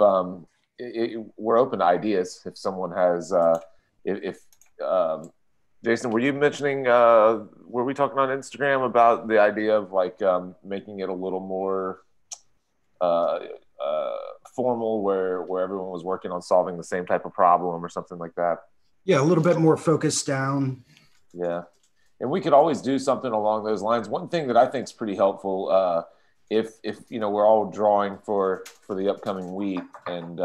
we're open to ideas. If someone has, Jason, were you mentioning, were we talking on Instagram about the idea of like making it a little more formal, where everyone was working on solving the same type of problem or something like that? Yeah, a little bit more focused down. Yeah. And we could always do something along those lines. One thing that I think is pretty helpful, if you know, we're all drawing for the upcoming week, and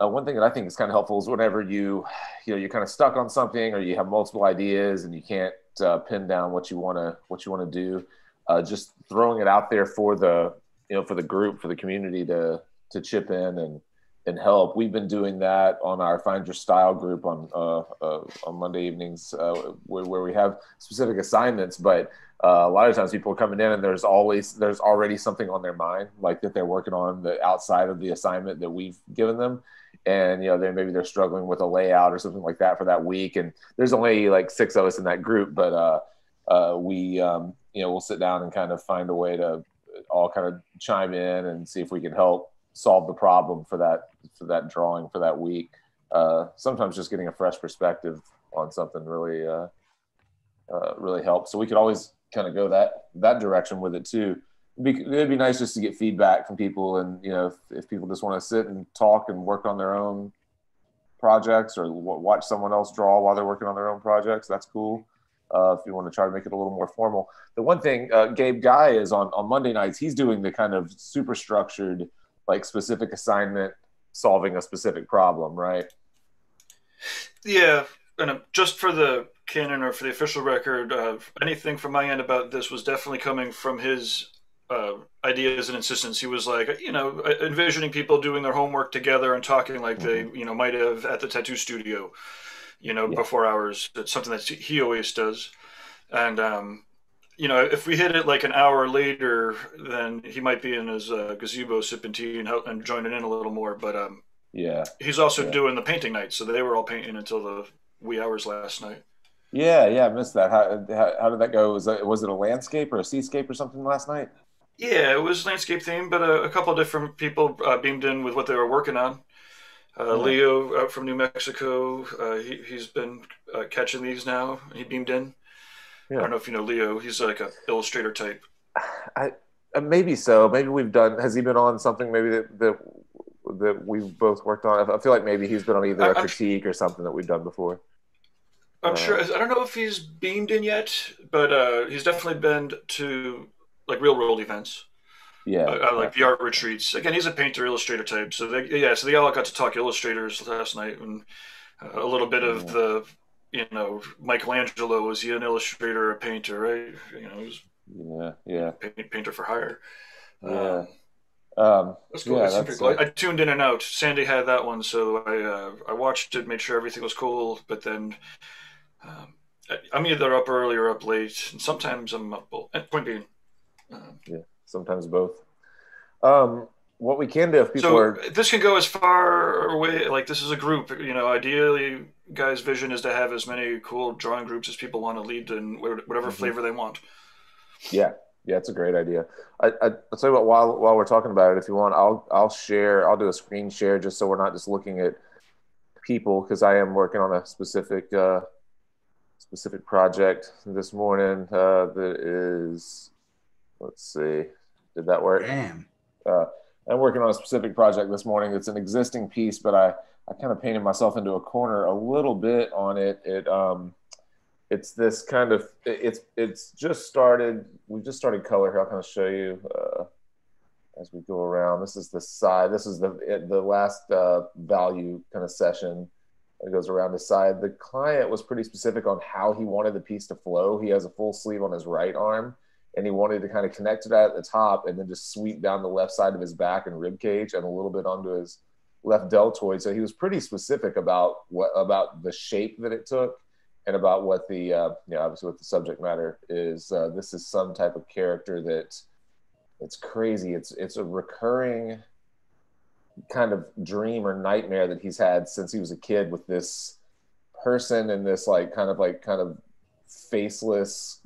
one thing that I think is kind of helpful is whenever you're kind of stuck on something, or you have multiple ideas and you can't pin down what you want to do, just throwing it out there for the for the group, for the community to chip in and help. We've been doing that on our Find Your Style group on Monday evenings, where we have specific assignments, but a lot of times people are coming in and there's already something on their mind, like that they're working on the outside of the assignment that we've given them. And, maybe they're struggling with a layout or something like that for that week. And there's only like 6 of us in that group, but we'll sit down and kind of find a way to all kind of chime in and see if we can help solve the problem for that drawing for that week. Sometimes just getting a fresh perspective on something really really helps. So we could always kind of go that direction with it too. It'd be nice just to get feedback from people, and if people just want to sit and talk and work on their own projects, or watch someone else draw while they're working on their own projects, that's cool. If you want to try to make it a little more formal. The one thing, Gabe Guy is on Monday nights, he's doing the kind of super structured, like specific assignment, solving a specific problem, right? Yeah, and just for the canon or for the official record, anything from my end about this was definitely coming from his ideas and insistence. He was like, envisioning people doing their homework together and talking like they, might have at the tattoo studio, yeah, before hours. It's something that he always does. And, if we hit it like an hour later, then he might be in his gazebo sipping tea and joining in a little more. But he's also doing the painting night, so they were all painting until the wee hours last night. Yeah, I missed that. How did that go? Was it a landscape or a seascape or something last night? Yeah, it was landscape themed, but a couple of different people beamed in with what they were working on. Leo out from New Mexico, he's been catching these now. He beamed in. Yeah. I don't know if you know Leo. He's like an illustrator type. Maybe so. Maybe we've done. Has he been on something? Maybe that we've both worked on. I feel like maybe he's been on either a critique or something that we've done before. I'm sure. I don't know if he's beamed in yet, but he's definitely been to like real world events. Yeah, like the art retreats. Again, he's a painter illustrator type. So they all got to talk illustrators last night, and a little bit of the. Michelangelo, was he an illustrator or a painter, right? He was painter for hire. Yeah. That's cool. I tuned in and out. Sandy had that one, so I watched it, made sure everything was cool, but then I'm either up early or up late, and sometimes I'm up late. Point being. Sometimes both. What we can do if people this can go as far away, like this is a group, ideally guys' vision is to have as many cool drawing groups as people want to lead in whatever flavor they want. Yeah, it's a great idea. I'll tell you what, while we're talking about it, if you want, I'll do a screen share just so we're not just looking at people, because I am working on a specific specific project this morning that is, let's see, did that work? Damn. I'm working on a specific project this morning. It's an existing piece, but I kind of painted myself into a corner a little bit on it. It's this kind of, it's just started. We've just started color here. I'll kind of show you as we go around. This is the side. This is the last value kind of session that goes around the side. The client was pretty specific on how he wanted the piece to flow. He has a full sleeve on his right arm, and he wanted to kind of connect to that at the top and then just sweep down the left side of his back and rib cage and a little bit onto his left deltoid. So he was pretty specific about the shape that it took and about what the, obviously what the subject matter is. This is some type of character that, it's crazy. It's a recurring kind of dream or nightmare that he's had since he was a kid, with this person and this kind of faceless,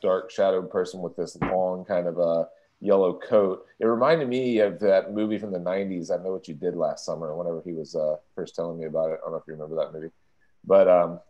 dark shadowed person with this long kind of yellow coat. It reminded me of that movie from the 90s, I Know What You Did Last Summer, whenever he was first telling me about it. I don't know if you remember that movie. But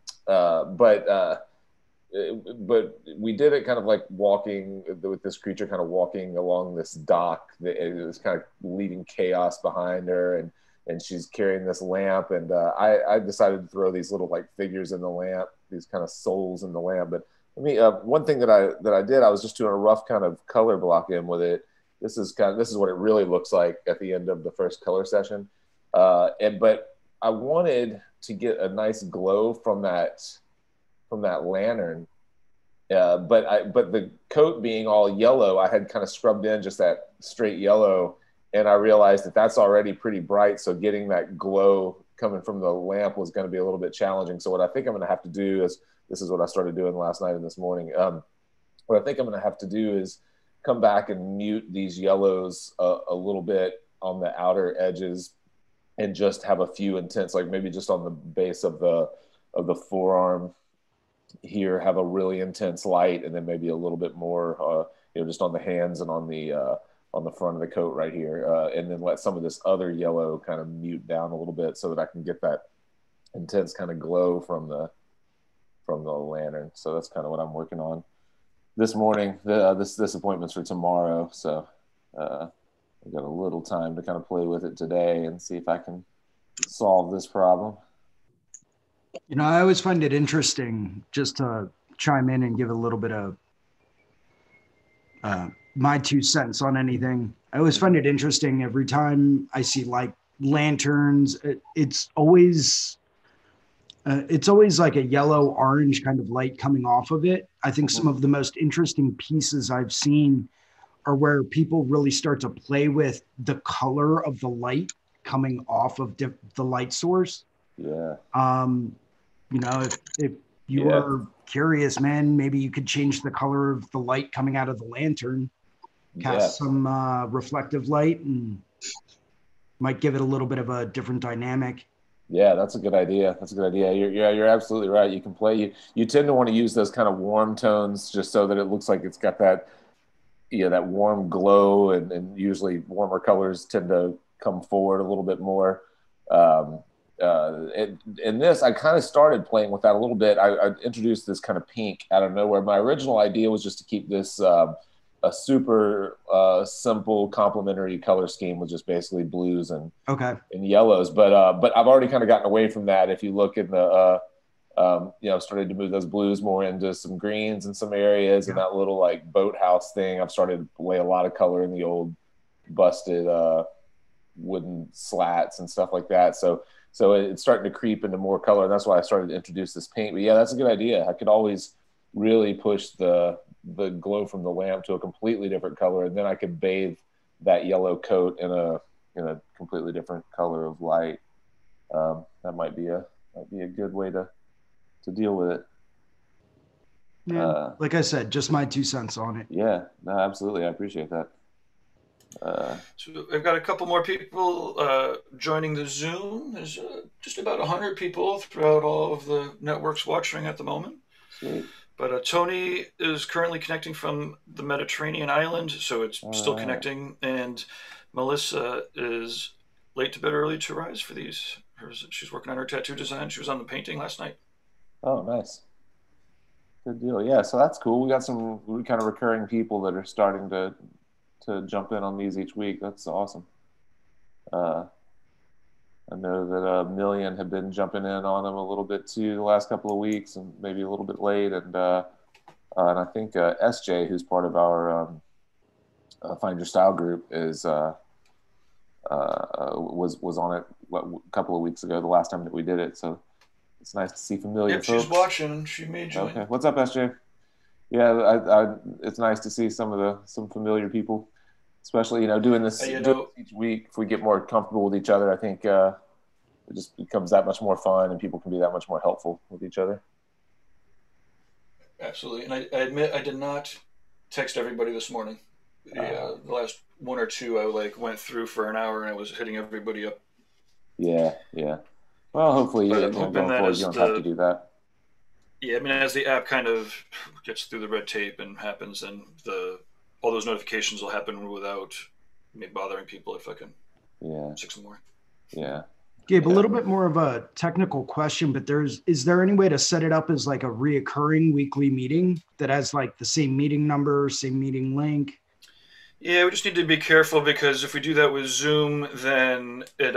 we did it kind of like walking with this creature kind of walking along this dock. It was kind of leaving chaos behind her, and she's carrying this lamp. And I decided to throw these little like figures in the lamp, these kind of souls in the lamp. But let me, one thing that I did, I was just doing a rough kind of color block in with it. This is what it really looks like at the end of the first color session. But I wanted to get a nice glow from that lantern, but the coat being all yellow, I had kind of scrubbed in just that straight yellow, and I realized that that's already pretty bright, so getting that glow coming from the lamp was going to be a little bit challenging. So what I think I'm going to have to do is, this is what I started doing last night and this morning, what I think I'm going to have to do is come back and mute these yellows a little bit on the outer edges, and just have a few intense, like maybe just on the base of the forearm here, have a really intense light, and then maybe a little bit more just on the hands and on the front of the coat right here, and then let some of this other yellow kind of mute down a little bit so that I can get that intense kind of glow from the lantern. So that's kind of what I'm working on this morning. This appointment's for tomorrow, so I've got a little time to kind of play with it today and see if I can solve this problem. You know, I always find it interesting just to chime in and give a little bit of my 2 cents on anything. I always find it interesting every time I see like lanterns. It's always like a yellow orange kind of light coming off of it. I think some of the most interesting pieces I've seen are where people really start to play with the color of the light coming off of the light source. Yeah. You know, if you are curious, man, maybe you could change the color of the light coming out of the lantern, cast some reflective light, and might give it a little bit of a different dynamic. Yeah, that's a good idea. That's a good idea. You're absolutely right. You can play. You tend to want to use those kind of warm tones just so that it looks like it's got that, you know, that warm glow, and usually warmer colors tend to come forward a little bit more. In this, I kind of started playing with that a little bit. I introduced this kind of pink out of nowhere. My original idea was just to keep this a super simple complementary color scheme with just basically blues and yellows. But I've already kind of gotten away from that. If you look in the, I've started to move those blues more into some greens in some areas, and that little like boathouse thing. I've started to lay a lot of color in the old busted wooden slats and stuff like that. So it's starting to creep into more color, and that's why I started to introduce this paint. But yeah, that's a good idea. I could always really push the glow from the lamp to a completely different color, and then I could bathe that yellow coat in a completely different color of light. That might be a good way to deal with it. Yeah, like I said, just my 2 cents on it. Yeah, no, absolutely, I appreciate that. So I've got a couple more people joining the Zoom. There's just about 100 people throughout all of the networks watching at the moment. Sweet. But Tony is currently connecting from the Mediterranean island, so it's still connecting. And Melissa is late to bed, early to rise for these. She's working on her tattoo design. She was on the painting last night. Oh, nice. Good deal. Yeah, so that's cool. We got some kind of recurring people that are starting to jump in on these each week. That's awesome. I know that a million have been jumping in on them a little bit too the last couple of weeks, and maybe a little bit late. And I think SJ, who's part of our Find Your Style group, is was on it a couple of weeks ago, the last time that we did it. So it's nice to see familiar folks. Yep, she's watching. She may join. Okay, what's up, SJ? Yeah, it's nice to see some familiar people, especially doing this each week. If we get more comfortable with each other, I think it just becomes that much more fun, and people can be that much more helpful with each other. Absolutely, and I admit I did not text everybody this morning. The last one or two I went through for an hour, and I was hitting everybody up. Yeah. Well, hopefully going forward, you don't have to do that. Yeah, I mean, as the app kind of gets through the red tape and happens, and the all those notifications will happen without me bothering people if I can. Yeah. Six more. Yeah. Gabe, yeah. A little bit more of a technical question, but is there any way to set it up as like a reoccurring weekly meeting that has like the same meeting number, same meeting link? Yeah, we just need to be careful because if we do that with Zoom, then it,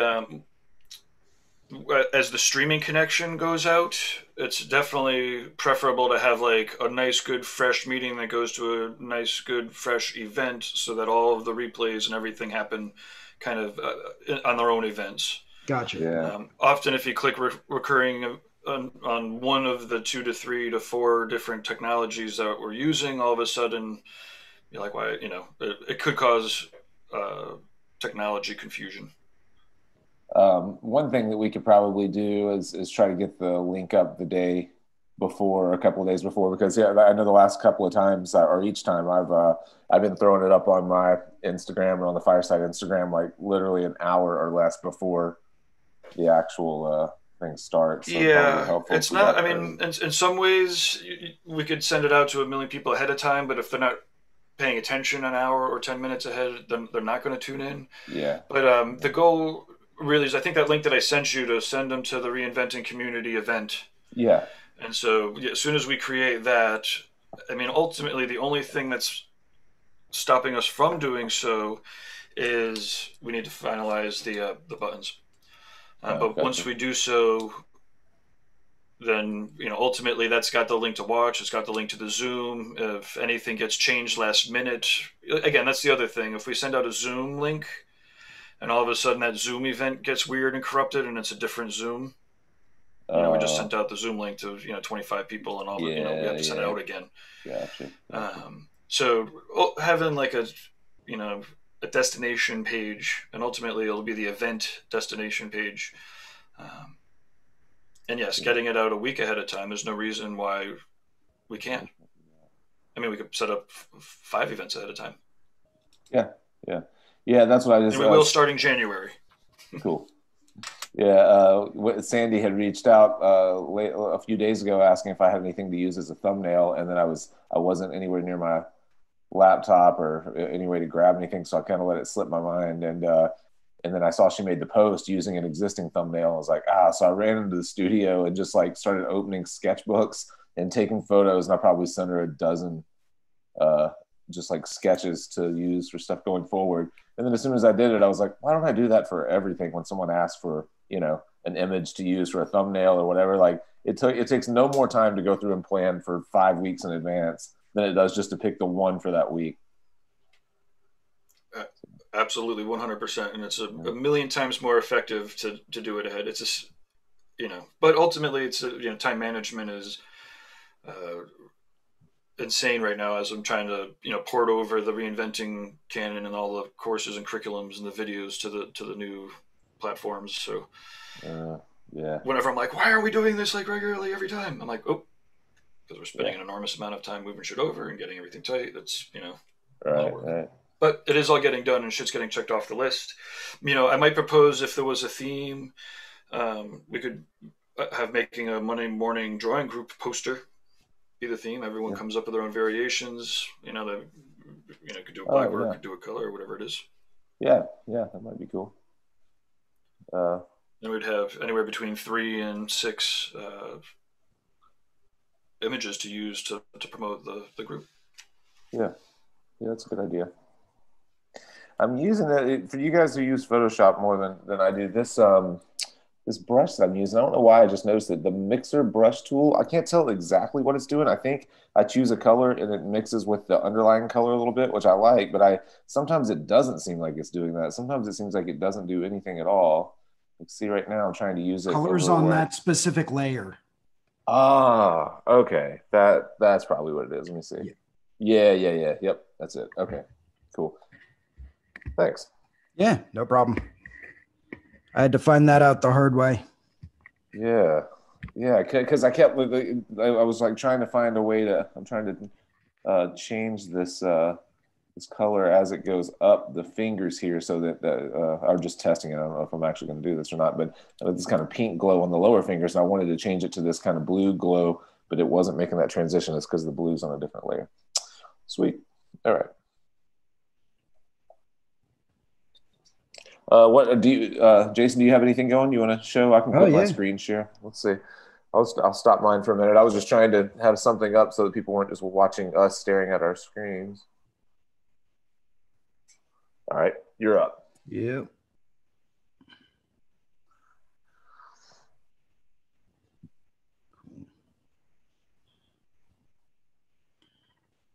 as the streaming connection goes out, it's definitely preferable to have like a nice, good, fresh meeting that goes to a nice, good, fresh event so that all of the replays and everything happen kind of on their own events. Gotcha. Yeah. Often if you click recurring on one of the 2 to 3 to 4 different technologies that we're using, all of a sudden... You're like, why, you know, it could cause technology confusion. One thing that we could probably do is try to get the link up the day before, a couple of days before, because yeah, I know the last couple of times or each time I've been throwing it up on my Instagram or on the Fireside Instagram, like literally an hour or less before the actual thing starts. So yeah, it's not, I mean, in some ways we could send it out to 1 million people ahead of time, but if they're not paying attention an hour or 10 minutes ahead, then they're not going to tune in. Yeah. But the goal really is, I think that link that I sent you to send them to the Reinventing Community event. Yeah. And so as soon as we create that, I mean, ultimately the only thing that's stopping us from doing so is we need to finalize the buttons. But gotcha. Once we do so, then, you know, ultimately that's got the link to watch. It's got the link to the Zoom. If anything gets changed last minute, again, that's the other thing. If we send out a Zoom link and all of a sudden that Zoom event gets weird and corrupted and it's a different Zoom, you know, we just sent out the Zoom link to, you know, 25 people and all that, yeah, you know, we have to send it out again. Gotcha. So having like a, you know, a destination page, and ultimately it'll be the event destination page. And yes, getting it out a week ahead of time, there's no reason why we can't. I mean, we could set up 5 events ahead of time. Yeah, yeah. Yeah, that's what I just... And we will start in January. Cool. Yeah, Sandy had reached out a few days ago asking if I had anything to use as a thumbnail, and then I wasn't anywhere near my laptop or any way to grab anything, so I kind of let it slip my mind, and then I saw she made the post using an existing thumbnail. I was like, ah, so I ran into the studio and just like started opening sketchbooks and taking photos. And I probably sent her a dozen just like sketches to use for stuff going forward. And then as soon as I did it, I was like, why don't I do that for everything? When someone asks for, you know, an image to use for a thumbnail or whatever, like it takes no more time to go through and plan for 5 weeks in advance than it does just to pick the one for that week. Absolutely, 100%, and it's a million times more effective to do it ahead. It's just, you know, but ultimately, it's you know, time management is insane right now. As I'm trying to, you know, port over the Reinventing canon and all the courses and curriculums and the videos to the new platforms. So, yeah. Whenever I'm like, why are we doing this like regularly every time? I'm like, oh, because we're spending an enormous amount of time moving shit over and getting everything tight. That's, you know, right. But it is all getting done and shit's getting checked off the list. You know, I might propose if there was a theme, we could have making a Monday morning drawing group poster be the theme. Everyone comes up with their own variations. You know, could do a black or could do a color or whatever it is. Yeah, yeah, that might be cool. And we'd have anywhere between 3 and 6 images to use to promote the group. Yeah, yeah, that's a good idea. I'm using it for you guys who use Photoshop more than I do. This brush that I'm using, I don't know why, I just noticed it. The mixer brush tool, I can't tell exactly what it's doing. I think I choose a color and it mixes with the underlying color a little bit, which I like, but sometimes it doesn't seem like it's doing that. Sometimes it seems like it doesn't do anything at all. Let's see, right now I'm trying to use it. Colors on that specific layer. Ah, okay. That's probably what it is. Let me see. Yeah. Yep, that's it. Okay, cool. Thanks. Yeah, no problem. I had to find that out the hard way. Yeah. Yeah, because I was like trying to find a way to, I'm trying to change this color as it goes up the fingers here so that, I'm just testing it. I don't know if I'm actually going to do this or not, but this kind of pink glow on the lower fingers, and I wanted to change it to this kind of blue glow, but it wasn't making that transition. It's because the blue's on a different layer. Sweet. All right. What do you, Jason? Do you have anything going? You want to show? I can put my screen share. Let's see. I'll stop mine for a minute. I was just trying to have something up so that people weren't just watching us staring at our screens. All right, you're up. Yeah.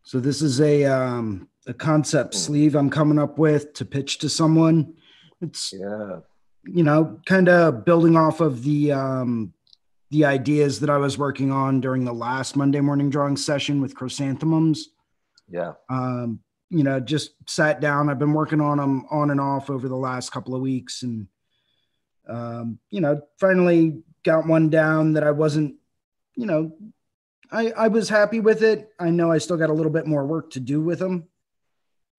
So this is a concept sleeve I'm coming up with to pitch to someone. It's, you know, kind of building off of the ideas that I was working on during the last Monday morning drawing session with chrysanthemums. Yeah. You know, just sat down. I've been working on them on and off over the last couple of weeks. And, you know, finally got one down that I wasn't, you know, I was happy with it. I know I still got a little bit more work to do with them.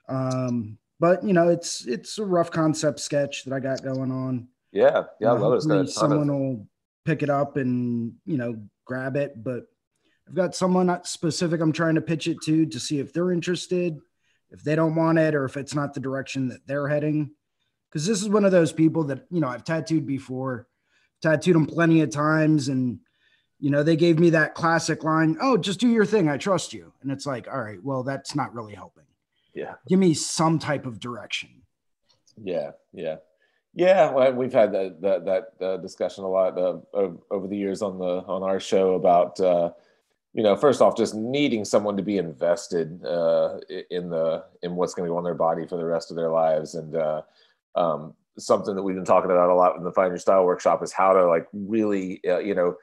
But, you know, it's a rough concept sketch that I got going on. Yeah, yeah, you know, I love it. Hopefully someone will pick it up and, you know, grab it. But I've got someone specific I'm trying to pitch it to see if they're interested, if they don't want it, or if it's not the direction that they're heading. Because this is one of those people that, you know, I've tattooed before, tattooed them plenty of times. And, you know, they gave me that classic line, "Oh, just do your thing. I trust you." And it's like, all right, well, that's not really helping. Yeah. Give me some type of direction. Yeah. Yeah. Yeah. Well, we've had that discussion a lot over the years on our show about, you know, first off, just needing someone to be invested in what's going to go on their body for the rest of their lives. And something that we've been talking about a lot in the Find Your Style workshop is how to like really, you know,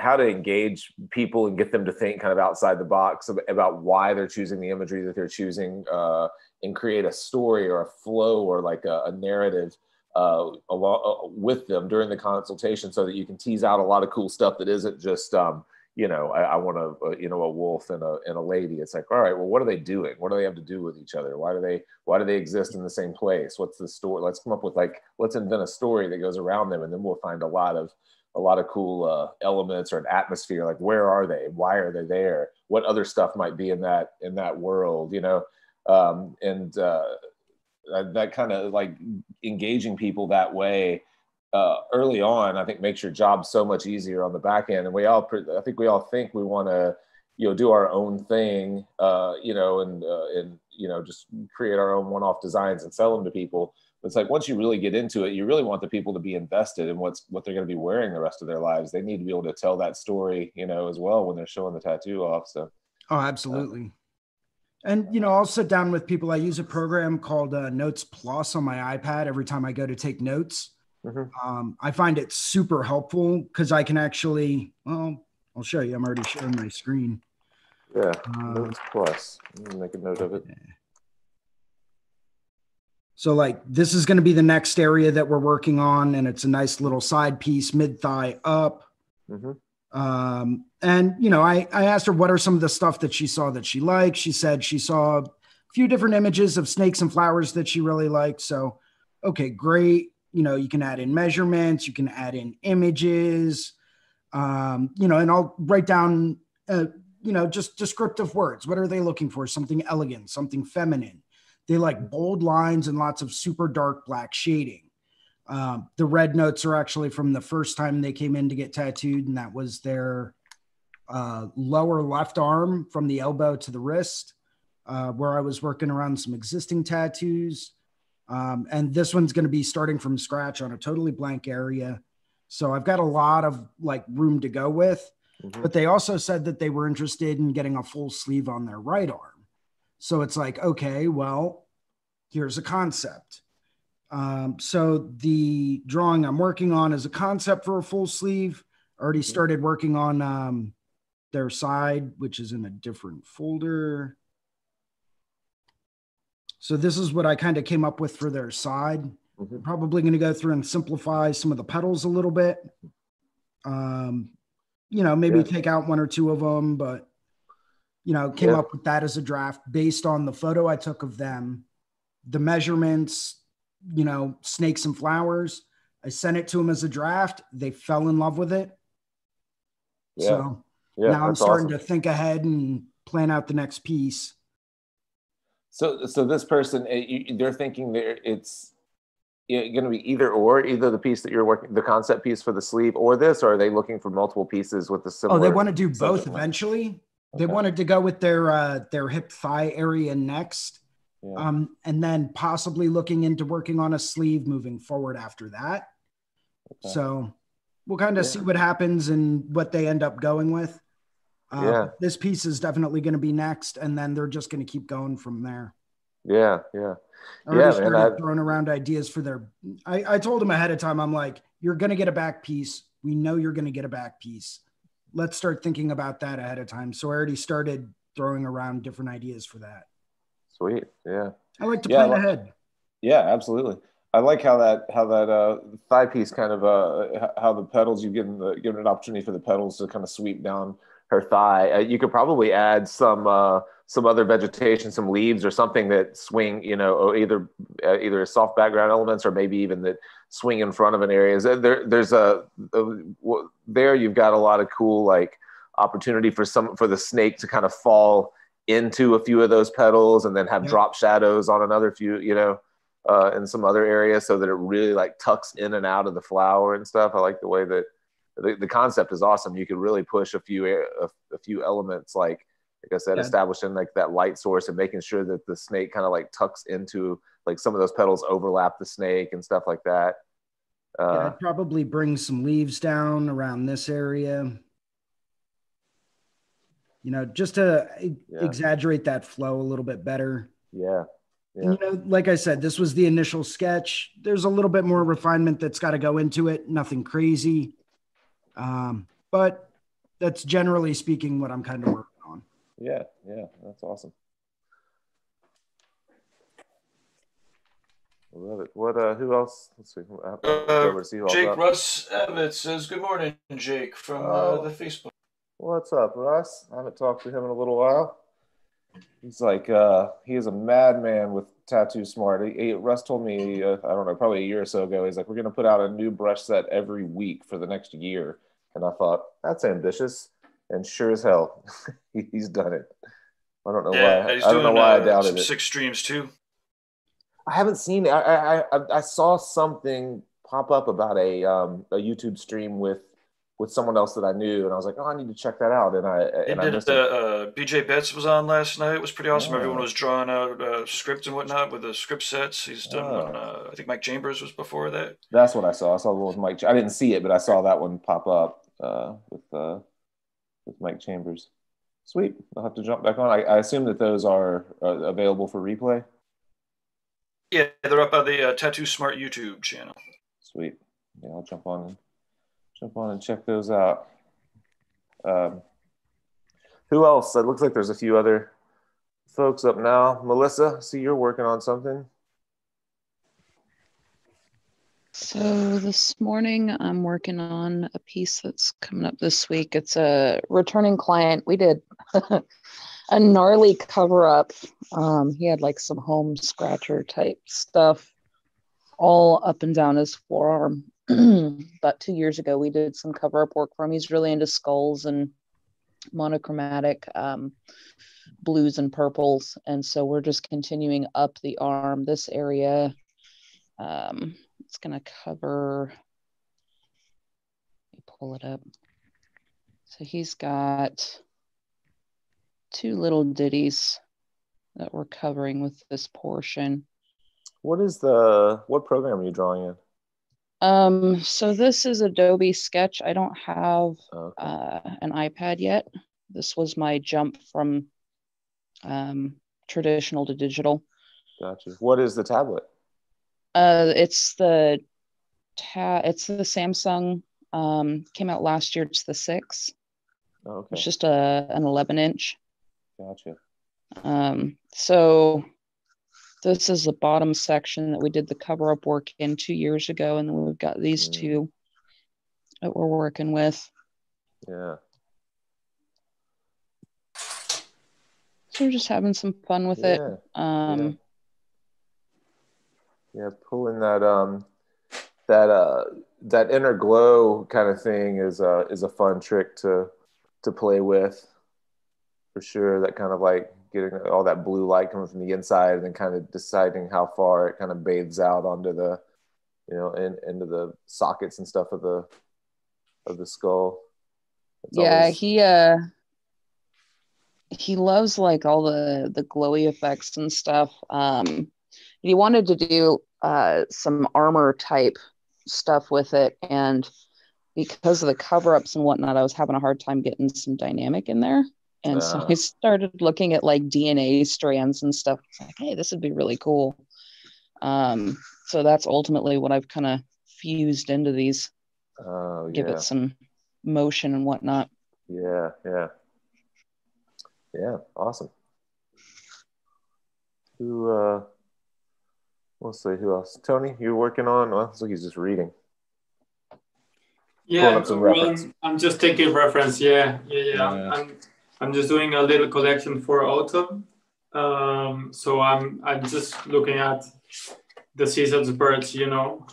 how to engage people and get them to think kind of outside the box about why they're choosing the imagery that they're choosing, and create a story or a flow or like a narrative with them during the consultation so that you can tease out a lot of cool stuff that isn't just, you know, I want a, you know, a wolf and a lady. It's like, all right, well, what are they doing? What do they have to do with each other? Why do they exist in the same place? What's the story? Let's come up with like, let's invent a story that goes around them. And then we'll find a lot of cool elements or an atmosphere, like where are they? Why are they there? What other stuff might be in that world, you know? That kind of like engaging people that way early on, I think makes your job so much easier on the back end. And I think we all think we want to, you know, do our own thing, you know, and, you know, just create our own one-off designs and sell them to people. It's like once you really get into it, you really want the people to be invested in what they're going to be wearing the rest of their lives. They need to be able to tell that story, you know, as well when they're showing the tattoo off. So, oh, absolutely. And you know, I'll sit down with people. I use a program called Notes Plus on my iPad every time I go to take notes. Mm-hmm. I find it super helpful because I can actually. Well, I'll show you. I'm already sharing my screen. Yeah, Notes Plus. Make a note of it. Yeah. So like, this is going to be the next area that we're working on. And it's a nice little side piece, mid thigh up. Mm-hmm. And, you know, I asked her, what are some of the stuff that she saw that she liked? She said she saw a few different images of snakes and flowers that she really liked. So, okay, great. You know, you can add in measurements, you can add in images, you know, and I'll write down, you know, just descriptive words. What are they looking for? Something elegant, something feminine. They like bold lines and lots of super dark black shading. The red notes are actually from the first time they came in to get tattooed, and that was their lower left arm from the elbow to the wrist, where I was working around some existing tattoos. And this one's going to be starting from scratch on a totally blank area. So I've got a lot of like room to go with. Mm-hmm. But they also said that they were interested in getting a full sleeve on their right arm. So it's like, okay, well, here's a concept. So the drawing I'm working on is a concept for a full sleeve. I already started working on their side, which is in a different folder. So this is what I kind of came up with for their side. Mm-hmm. I'm probably going to go through and simplify some of the petals a little bit. You know, maybe take out one or two of them, but you know, came up with that as a draft based on the photo I took of them, the measurements, you know, snakes and flowers. I sent it to them as a draft. They fell in love with it. Yeah. So now I'm starting to think ahead and plan out the next piece. So this person, they're thinking going to be either or, either the piece that you're working, the concept piece for the sleeve or this, or are they looking for multiple pieces with the similar? Oh, they want to do both eventually. Okay. They wanted to go with their hip thigh area next. Yeah. And then possibly looking into working on a sleeve moving forward after that. Okay. So we'll kind of see what happens and what they end up going with. This piece is definitely going to be next, and then they're just going to keep going from there. I've thrown around ideas for their, I told them ahead of time, I'm like, you're going to get a back piece. We know you're going to get a back piece. Let's start thinking about that ahead of time. So I already started throwing around different ideas for that. Sweet. Yeah. I like to plan ahead. Yeah, absolutely. I like how that thigh piece kind of, how the petals, you've given an opportunity for the petals to kind of sweep down her thigh. You could probably add some other vegetation, some leaves or something that swing, you know, either soft background elements or maybe even that swing in front of an area. There you've got a lot of cool like opportunity for the snake to kind of fall into a few of those petals and then have drop shadows on another few, you know, in some other area so that it really like tucks in and out of the flower and stuff. I like the way that the concept is awesome. You could really push a few elements like, I said, establishing like that light source and making sure that the snake kind of like tucks into like some of those petals overlap the snake and stuff like that. I'd probably bring some leaves down around this area, you know, just to exaggerate that flow a little bit better. And, you know, like I said, this was the initial sketch. There's a little bit more refinement that's got to go into it. Nothing crazy. But that's generally speaking what I'm kind of working. Yeah, that's awesome. I love it. What? Who else? Let's see. Jake Russ Evans says, "Good morning, Jake from the Facebook." What's up, Russ? I haven't talked to him in a little while. He's like, he is a madman with Tattoo Smart. Russ told me, I don't know, probably a year or so ago. He's like, we're going to put out a new brush set every week for the next year, and I thought that's ambitious. And sure as hell, he's done it. I don't know why. I don't know why I doubted it. Six streams too. I haven't seen. I saw something pop up about a YouTube stream with someone else that I knew, and I was like, oh, I need to check that out. BJ Betts was on last night. It was pretty awesome. Oh. Everyone was drawing out scripts and whatnot with the script sets. He's done one. I think Mike Chambers was before that. That's what I saw. I saw the one with Mike. I didn't see it, but I saw that one pop up with Mike Chambers. Sweet. I'll have to jump back on. I assume that those are available for replay. Yeah, they're up on the Tattoo Smart YouTube channel. Sweet. Yeah, I'll jump on and check those out. Who else? It looks like there's a few other folks up now. Melissa, see, you're working on something. So this morning, I'm working on a piece that's coming up this week. It's a returning client. We did a gnarly cover up. He had like some home scratcher type stuff all up and down his forearm. About 2 years ago, we did some cover up work for him. He's really into skulls and monochromatic blues and purples. And so we're just continuing up the arm, this area. It's going to cover, let me pull it up. So he's got two little ditties that we're covering with this portion. What program are you drawing in? So this is Adobe Sketch. I don't have an iPad yet. This was my jump from traditional to digital. Gotcha. What is the tablet? It's the Samsung, came out last year. It's the 6. Oh, okay. It's just an 11-inch. Gotcha. So this is the bottom section that we did the cover up work in 2 years ago. And then we've got these two that we're working with. Yeah. So we're just having some fun with it. Yeah, pulling that inner glow kind of thing is a fun trick to play with, for sure. That kind of like getting all that blue light coming from the inside and then kind of deciding how far it kind of bathes out onto the you know, and into the sockets and stuff of the skull. It's always... he loves like all the glowy effects and stuff. He wanted to do some armor type stuff with it, and because of the cover-ups and whatnot, I was having a hard time getting some dynamic in there. And so I started looking at like DNA strands and stuff. I was like, hey, this would be really cool. So that's ultimately what I've kind of fused into these. Oh, yeah. Give it some motion and whatnot. Yeah, yeah. Yeah, awesome. Who, we'll see who else. Tony, you're working on, well, looks like he's just reading. Yeah, well, I'm just taking reference. Yeah. I'm just doing a little collection for autumn. So I'm just looking at the season's birds, you know.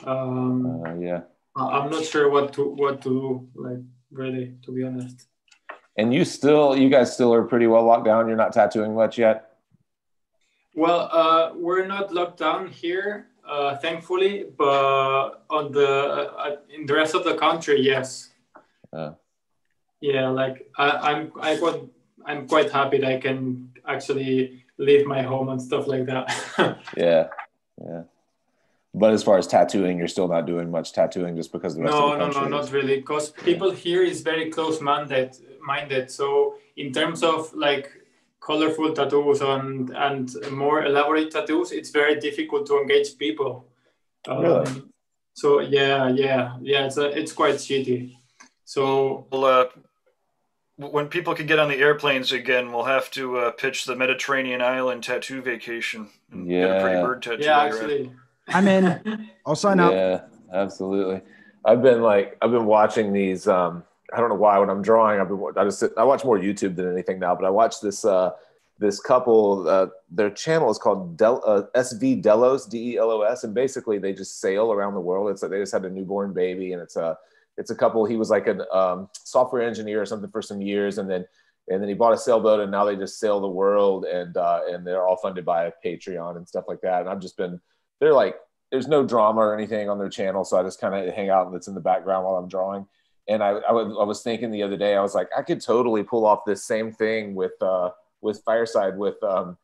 Yeah. I'm not sure what to do, like, really, to be honest. And you guys still are pretty well locked down. You're not tattooing much yet. Well, we're not locked down here, thankfully, but on in the rest of the country, yes. Yeah, like I'm quite happy that I can actually leave my home and stuff like that. Yeah. But as far as tattooing, you're still not doing much tattooing just because the rest of the country. No, not really. Because people here is very close-minded. So in terms of like colorful tattoos and more elaborate tattoos, it's very difficult to engage people. Really? So yeah. It's quite shitty. So when people can get on the airplanes again, we'll have to pitch the Mediterranean island tattoo vacation. And get a pretty bird tattoo. Yeah, actually. I'm in. I'll sign up. Yeah, absolutely. I've been watching these. I don't know why when I'm drawing, I watch more YouTube than anything now. But I watch this couple. Their channel is called SV Delos, DELOS, and basically they just sail around the world. It's like they just had a newborn baby, and it's a couple. He was like a software engineer or something for some years, and then he bought a sailboat, and now they just sail the world, and they're all funded by Patreon and stuff like that. And I've just been. They're like, there's no drama or anything on their channel. So I just kind of hang out and it's in the background while I'm drawing. And I was thinking the other day, I was like, I could totally pull off this same thing with Fireside, with a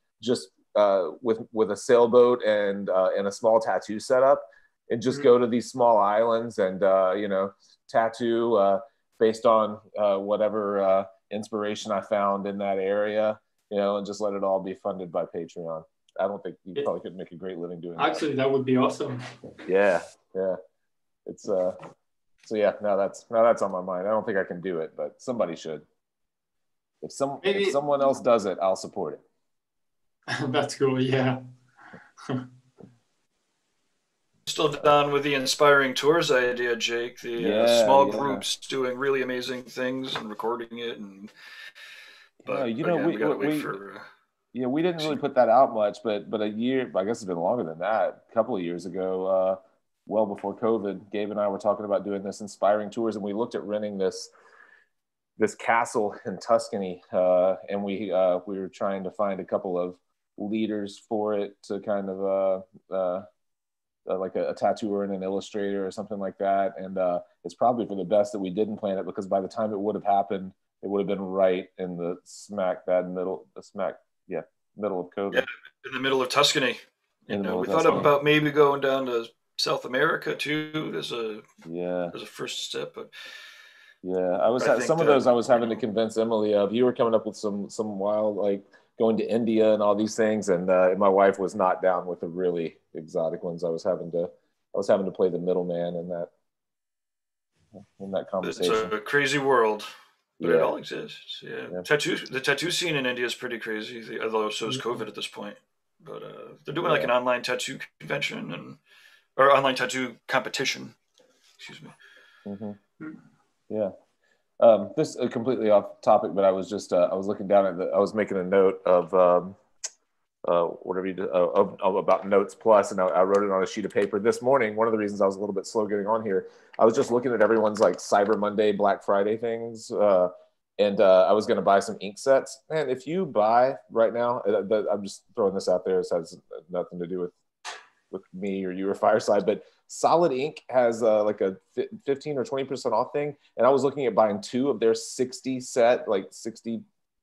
sailboat and a small tattoo setup, and just go to these small islands and, you know, tattoo based on whatever inspiration I found in that area, you know, and just let it all be funded by Patreon. I don't think you probably could make a great living doing that. Actually, that would be awesome. Yeah. It's so yeah. Now that's on my mind. I don't think I can do it, but somebody should. If someone else does it, I'll support it. That's cool. Yeah. Still down with the inspiring tours idea, Jake. The small groups doing really amazing things and recording it, Yeah, we didn't really put that out much, but a year, I guess it's been longer than that, a couple of years ago, well before COVID, Gabe and I were talking about doing this inspiring tours, and we looked at renting this castle in Tuscany, and we were trying to find a couple of leaders for it to kind of, like a tattooer and an illustrator or something like that, and it's probably for the best that we didn't plan it, because by the time it would have happened, it would have been right in the middle of COVID. Yeah, in the middle of Tuscany. We thought about maybe going down to South America too as a first step. But I was having to convince Emily of. You were coming up with some wild, like going to India and all these things, and my wife was not down with the really exotic ones. I was having to play the middleman in that conversation. It's a crazy world. But it all exists. Yeah. The tattoo scene in India is pretty crazy, although so is COVID at this point. But they're doing like an online tattoo convention or online tattoo competition. Excuse me. Mm-hmm. Yeah. This is completely off topic, but I was just I was looking down at I was making a note of whatever you do, about Notes Plus, and I wrote it on a sheet of paper this morning. One of the reasons I was a little bit slow getting on here, I was just looking at everyone's like Cyber Monday, Black Friday things, and I was going to buy some ink sets. Man, if you buy right now, I'm just throwing this out there. This has nothing to do with me or you or Fireside, but Solid Ink has like a 15 or 20% off thing. And I was looking at buying two of their 60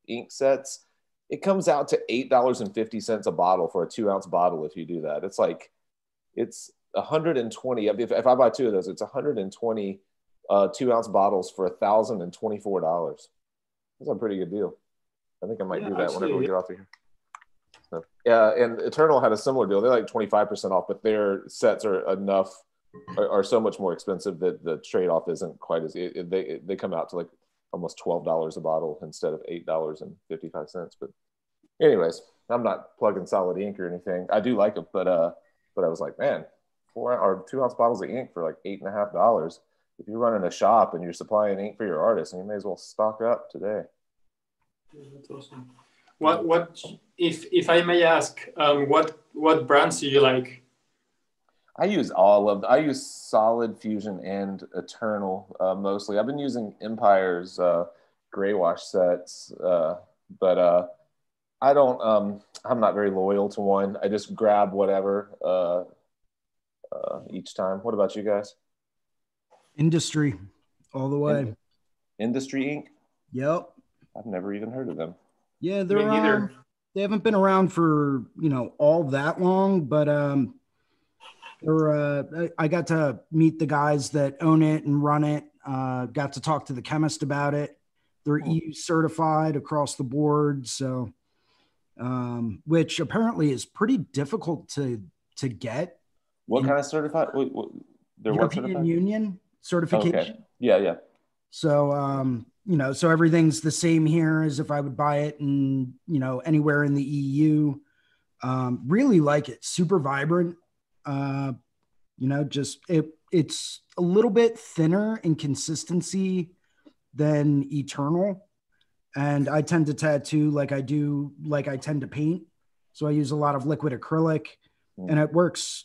ink sets. It comes out to $8.50 a bottle for a 2-ounce bottle if you do that. It's like, it's 120. If I buy two of those, it's 120 2-ounce bottles for $1,024. That's a pretty good deal. I think I might do that whenever we get off of here. So, yeah, and Eternal had a similar deal. They're like 25% off, but their sets are enough, are so much more expensive that the trade-off isn't quite as, they come out to like almost $12 a bottle instead of $8.55. But anyways, I'm not plugging Solid Ink or anything. I do like it, but I was like, man, 2-ounce bottles of ink for like $8.50. If you're running a shop and you're supplying ink for your artists, you may as well stock up today. That's awesome. What if I may ask, what brands do you like? I use all of them. I use Solid, Fusion, and Eternal mostly. I've been using Empire's gray wash sets, but I don't. I'm not very loyal to one. I just grab whatever each time. What about you guys? Industry, all the way. Industry Ink. Yep. I've never even heard of them. Yeah, they haven't been around for, you know, all that long, but I got to meet the guys that own it and run it. Got to talk to the chemist about it. They're EU certified across the board, so which apparently is pretty difficult to get. What kind of certified? They're European Union certification. Okay. Yeah, yeah. So. You know, so everything's the same here as if I would buy it in, you know, anywhere in the EU. Really like it, super vibrant. You know, just it's a little bit thinner in consistency than Eternal. And I tend to tattoo like I tend to paint. So I use a lot of liquid acrylic and it works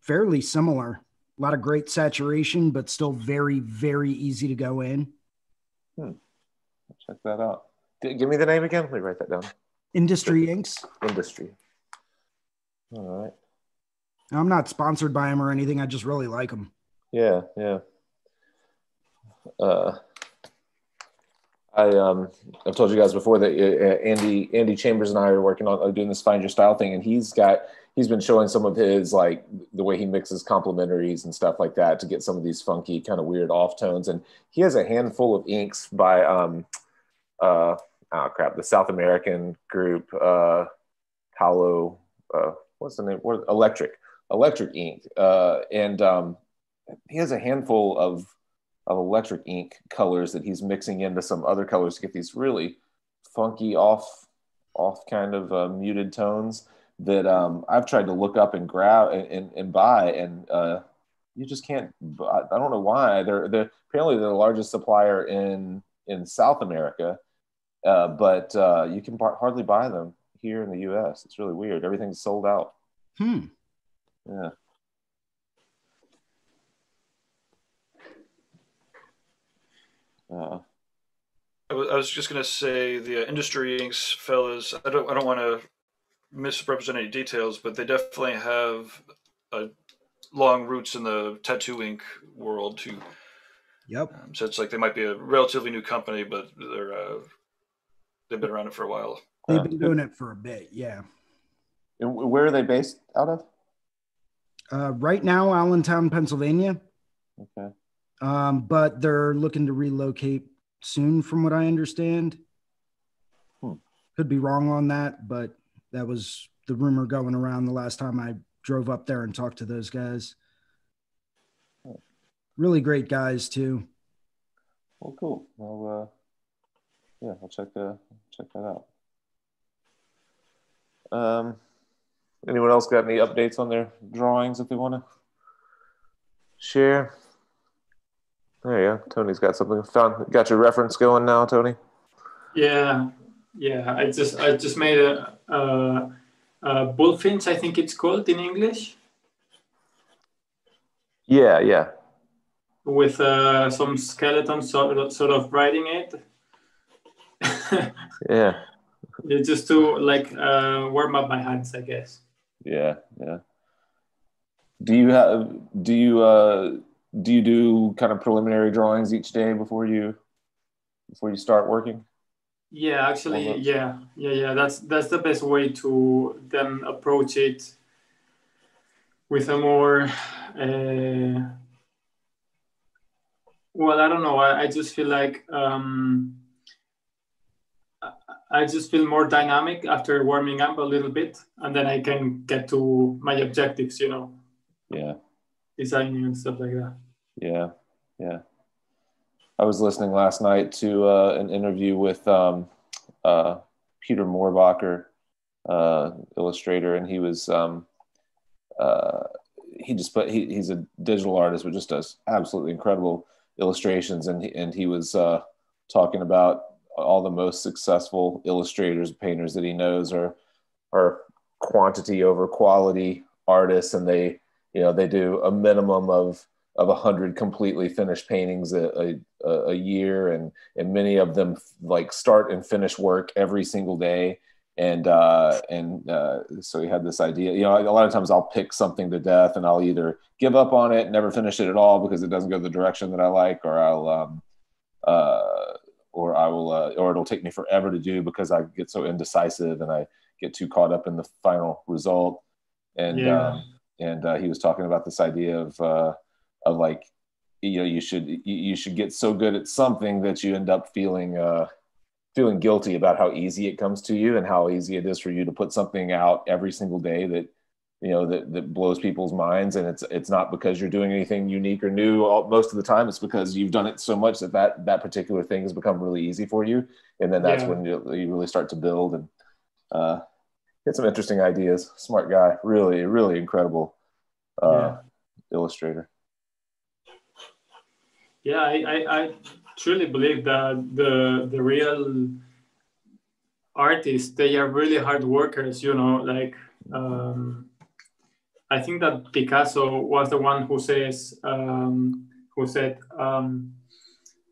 fairly similar. A lot of great saturation, but still very, very easy to go in. Check that out. Give me the name again. Let me write that down. Industry Inks. Industry. All right. I'm not sponsored by them or anything. I just really like them. Yeah, yeah. I've told you guys before that Andy Chambers and I are working on doing this Find Your Style thing, and he's been showing some of his, like, the way he mixes complementaries and stuff like that to get some of these funky kind of weird off tones. And he has a handful of inks by the South American group Talo, what's the name? Electric Ink, and he has a handful of Electric Ink colors that he's mixing into some other colors to get these really funky off kind of muted tones that I've tried to look up and grab and buy, and you just can't. I don't know why. They're apparently the largest supplier in South America, but you can hardly buy them here in the U.S. It's really weird. Everything's sold out. Yeah. I was just gonna say the Industry Inks fellas. I don't want to misrepresent any details, but they definitely have long roots in the tattoo ink world too. Yep. So it's like they might be a relatively new company, but they've been around it for a while. They've been doing it for a bit, yeah. And where are they based out of? Right now, Allentown, Pennsylvania. Okay. But they're looking to relocate soon, from what I understand. Could be wrong on that, but that was the rumor going around the last time I drove up there and talked to those guys. Really great guys too. Well, cool. Well, I'll check that out. Anyone else got any updates on their drawings that they want to share? There you go. Tony's got something. Got your reference going now, Tony. Yeah. I just made a bullfinch. I think it's called in English. Yeah. With some skeleton sort of riding it. Yeah. Just to warm up my hands, I guess. Yeah. Do you do kind of preliminary drawings each day before you start working? Yeah, actually, yeah. That's the best way to then approach it with a more, well, I don't know. I just feel like, I just feel more dynamic after warming up a little bit, and then I can get to my objectives, you know. Yeah. Designing and stuff like that. Yeah, yeah. I was listening last night to an interview with Peter Moorbacher, illustrator, and he was he's a digital artist, but just does absolutely incredible illustrations, and he was talking about all the most successful illustrators, painters that he knows are quantity over quality artists, and they, you know, they do a minimum of 100 completely finished paintings a year, and many of them like start and finish work every single day, and so he had this idea, you know, a lot of times I'll pick something to death and I'll either give up on it, never finish it at all because it doesn't go the direction that I like, or Or it'll take me forever to do because I get so indecisive and I get too caught up in the final result. And yeah. He was talking about this idea of like, you know, you should get so good at something that you end up feeling guilty about how easy it comes to you and how easy it is for you to put something out every single day that, you know, that blows people's minds. And it's not because you're doing anything unique or new. Most of the time, it's because you've done it so much that particular thing has become really easy for you. And then that's when you really start to build and get some interesting ideas. Smart guy, really, really incredible illustrator. Yeah, I truly believe that the real artists, they are really hard workers, you know, like, I think that Picasso was the one who said,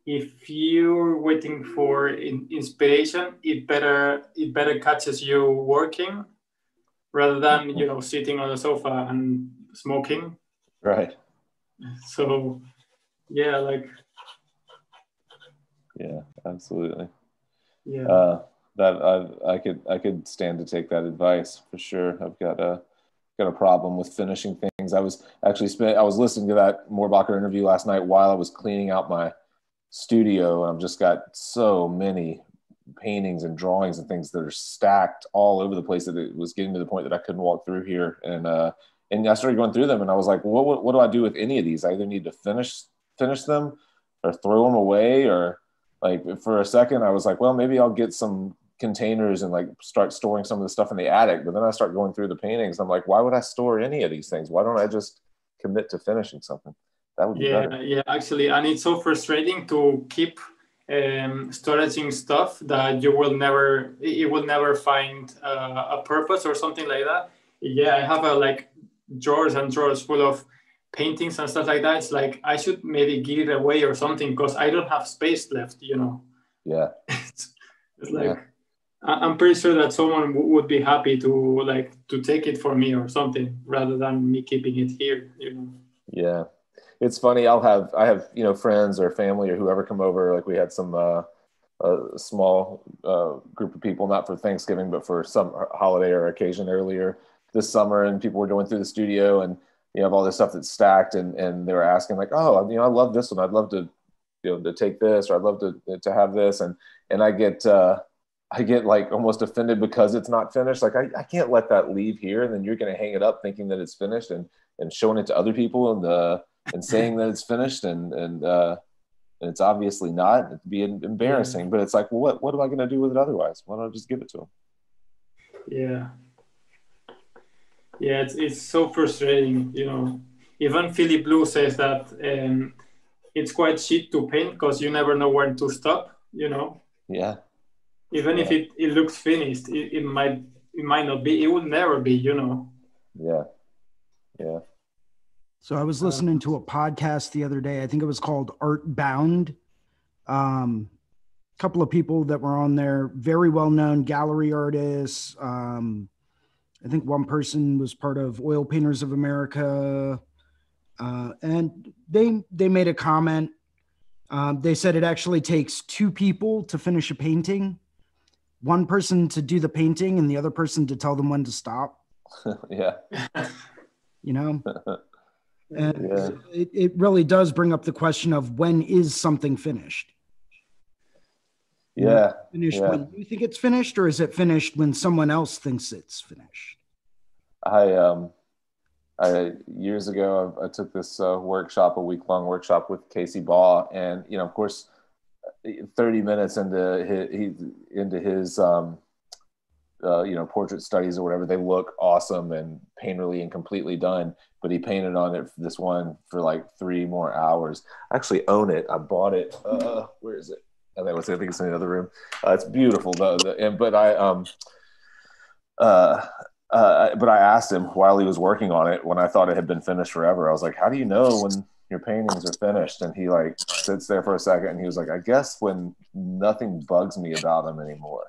if you're waiting for inspiration, it better catches you working rather than, you know, sitting on the sofa and smoking. Right. So, yeah, like. Yeah, absolutely. Yeah. That I could stand to take that advice for sure. I've got a problem with finishing things. I was listening to that Moorbacher interview last night while I was cleaning out my studio, and I've just got so many paintings and drawings and things that are stacked all over the place that it was getting to the point that I couldn't walk through here. And I started going through them, and I was like, well, what do I do with any of these? I either need to finish them or throw them away, or like for a second I was like, well, maybe I'll get some containers and like start storing some of the stuff in the attic. But then I start going through the paintings. I'm like, why would I store any of these things? Why don't I just commit to finishing something? That would be better. Yeah, actually, and it's so frustrating to keep storaging stuff that it will never find a purpose or something like that. Yeah, I have like drawers and drawers full of paintings and stuff like that. It's like I should maybe give it away or something because I don't have space left, you know. Yeah. It's like. Yeah. I'm pretty sure that someone would be happy to like to take it for me or something rather than me keeping it here, you know? Yeah. It's funny. I have, you know, friends or family or whoever come over. Like we had some, a small group of people, not for Thanksgiving, but for some holiday or occasion earlier this summer. And people were going through the studio and, you know, have all this stuff that's stacked, and they were asking like, oh, you know, I love this one. I'd love to, you know, to take this, or I'd love to have this. And I get like almost offended because it's not finished. Like I can't let that leave here. And then you're going to hang it up thinking that it's finished and showing it to other people and saying that it's finished. And it's obviously not. It'd be embarrassing, but it's like, well, what am I going to do with it otherwise? Why don't I just give it to them? Yeah. Yeah. It's so frustrating. You know, even Philip Blue says that it's quite cheap to paint because you never know when to stop, you know? Yeah. Even if it looks finished, it might not be. It would never be, you know. Yeah, yeah. So I was listening to a podcast the other day. I think it was called Art Bound. A couple of people that were on there, very well-known gallery artists, I think one person was part of Oil Painters of America, and they made a comment. They said it actually takes two people to finish a painting, one person to do the painting and the other person to tell them when to stop. Yeah. You know? And yeah. So it really does bring up the question of when is something finished? Yeah. Finished when you think it's finished, or is it finished when someone else thinks it's finished? I years ago, I took this workshop, a week-long workshop with Casey Ball, and you know, of course, 30 minutes into his you know, portrait studies or whatever, they look awesome and painterly and completely done. But he painted on it, this one, for like 3 more hours. I actually own it. I bought it. Where is it? I think it's in the other room. It's beautiful though. But I asked him while he was working on it, when I thought it had been finished forever, I was like, how do you know when your paintings are finished? And he like sits there for a second and he was like, I guess when nothing bugs me about them anymore.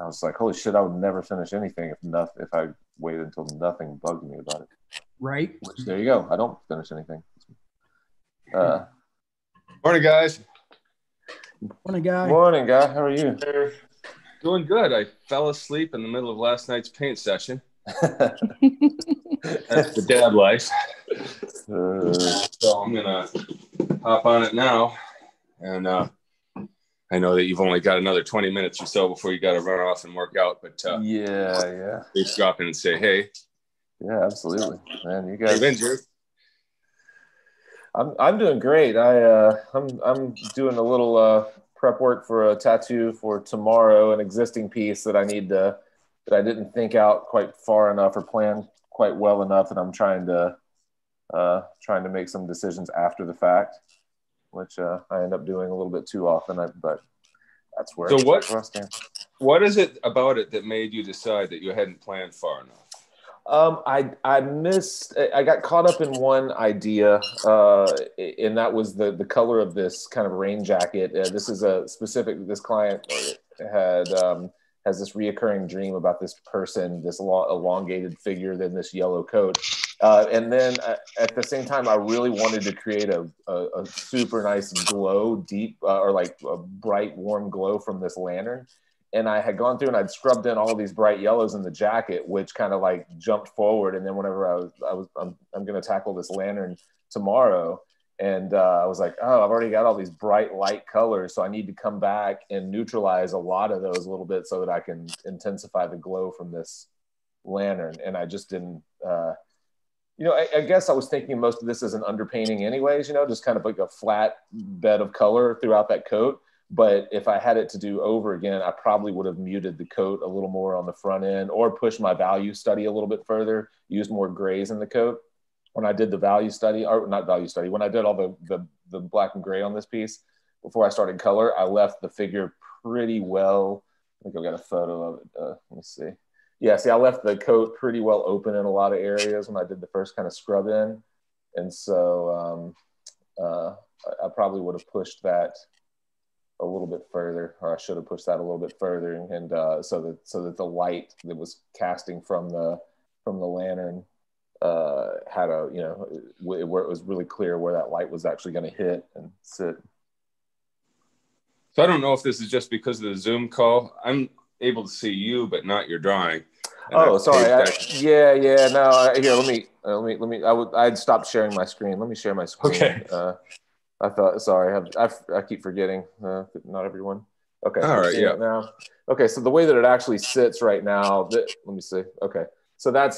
I was like, holy shit, I would never finish anything if I waited until nothing bugged me about it. Right. Which, there you go. I don't finish anything. Morning, guys. Morning, guy. Morning, guy. How are you? Doing good. I fell asleep in the middle of last night's paint session. That's the dad life. So I'm going to hop on it now. And I know that you've only got another 20 minutes or so before you got to run off and work out. But yeah. Please drop in and say hey. Yeah, absolutely. Man, you guys. I'm doing great. I'm doing a little prep work for a tattoo for tomorrow, an existing piece that I need to, that I didn't think out quite far enough or plan quite well enough, and I'm trying to make some decisions after the fact, which I end up doing a little bit too often. But that's where. So what is it about it that made you decide that you hadn't planned far enough? I got caught up in one idea, and that was the color of this kind of rain jacket. This is a specific, this client has this reoccurring dream about this person, this elongated figure, then this yellow coat. And then at the same time, I really wanted to create a super nice glow, deep, or like a bright, warm glow from this lantern. And I had gone through and I'd scrubbed in all these bright yellows in the jacket, which kind of like jumped forward. And then whenever I'm going to tackle this lantern tomorrow. And I was like, oh, I've already got all these bright light colors. So I need to come back and neutralize a lot of those a little bit so that I can intensify the glow from this lantern. And I just didn't, you know, I guess I was thinking most of this as an underpainting anyways, you know, just kind of like a flat bed of color throughout that coat. But if I had it to do over again, I probably would have muted the coat a little more on the front end, or pushed my value study a little bit further, used more grays in the coat. When I did the value study, or not value study, when I did all the black and gray on this piece, before I started color, I left the figure pretty well. I think I've got a photo of it. Let me see. Yeah, see, I left the coat pretty well open in a lot of areas when I did the first kind of scrub in. And so I probably would have pushed that a little bit further, or I should have pushed that a little bit further, and so that the light that was casting from the lantern had a, you know, where it was really clear where that light was actually going to hit and sit. So I don't know if this is just because of the Zoom call. I'm able to see you, but not your drawing. And sorry. Yeah. No, here. Let me. I'd stopped sharing my screen. Let me share my screen. Okay. I thought, sorry, I keep forgetting, not everyone. Okay, all right, yeah. Now. Okay, so the way that it actually sits right now, let me see. Okay, so that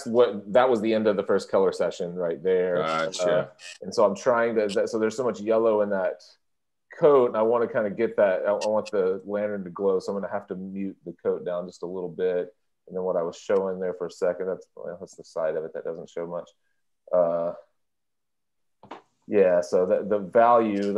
was the end of the first color session right there. Gotcha. And so I'm trying to, so there's so much yellow in that coat, and I want to kind of get that, I want the lantern to glow, so I'm going to have to mute the coat down just a little bit. And then what I was showing there for a second, that's the side of it that doesn't show much. Yeah, so the value,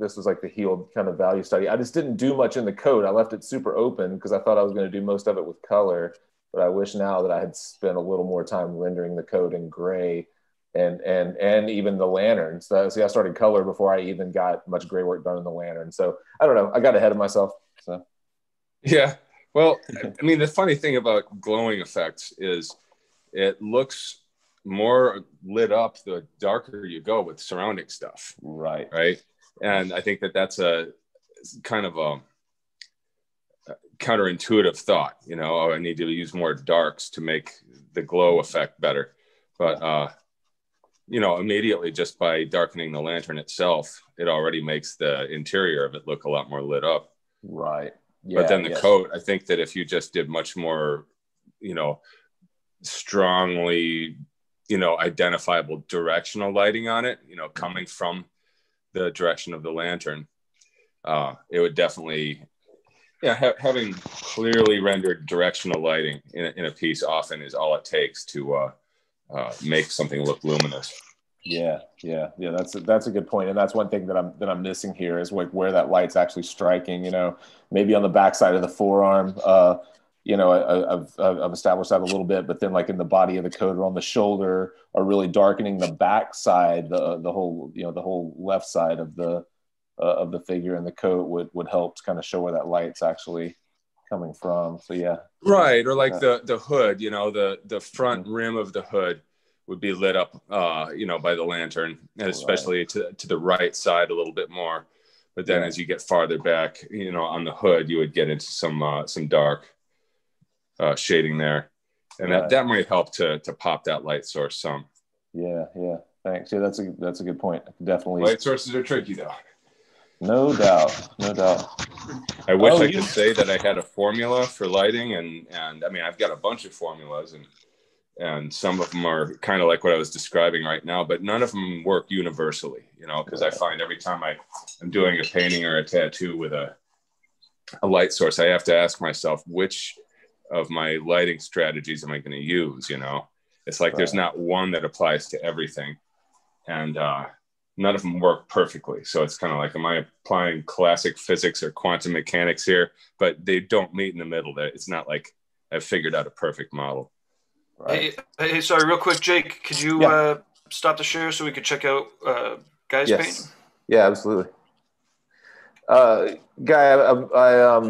this was like the healed kind of value study. I just didn't do much in the coat. I left it super open because I thought I was going to do most of it with color, but I wish now that I had spent a little more time rendering the coat in gray and even the lantern. So see, I started color before I even got much gray work done in the lantern. So I don't know. I got ahead of myself. So yeah, well, I mean, the funny thing about glowing effects is it looks more lit up the darker you go with surrounding stuff. Right. Right. And I think that that's a kind of a counterintuitive thought, you know, oh, I need to use more darks to make the glow effect better. But, you know, immediately just by darkening the lantern itself, it already makes the interior of it look a lot more lit up. Right. Yeah, but then the coat, I think that if you just did much more, you know, strongly, you know, identifiable directional lighting on it, you know, coming from the direction of the lantern, it would definitely, yeah, having clearly rendered directional lighting in a piece often is all it takes to make something look luminous. Yeah. That's a good point, and that's one thing that I'm missing here is like where that light's actually striking. You know, maybe on the backside of the forearm. You know, I've established that a little bit, but then like in the body of the coat or on the shoulder, are really darkening the backside, the whole left side of the figure and the coat would help to kind of show where that light's actually coming from. So yeah, right. Or like the hood, you know, the front rim of the hood would be lit up, you know, by the lantern, and especially to the right side a little bit more. But then as you get farther back, you know, on the hood, you would get into some dark shading there. And that might help to pop that light source some. Yeah. Thanks. Yeah, that's a good point. Definitely. Light sources are tricky though. No doubt. I wish I could say that I had a formula for lighting, and I mean, I've got a bunch of formulas, and some of them are kind of like what I was describing right now, but none of them work universally, you know, because I find every time I'm doing a painting or a tattoo with a light source, I have to ask myself, which of my lighting strategies am I going to use, you know? It's like there's not one that applies to everything, and none of them work perfectly. So it's kind of like, am I applying classic physics or quantum mechanics here? But they don't meet in the middle. That it's not like I've figured out a perfect model. Right. Hey, sorry, real quick, Jake, could you stop the share so we could check out Guy's painting? Yeah, absolutely. Guy, I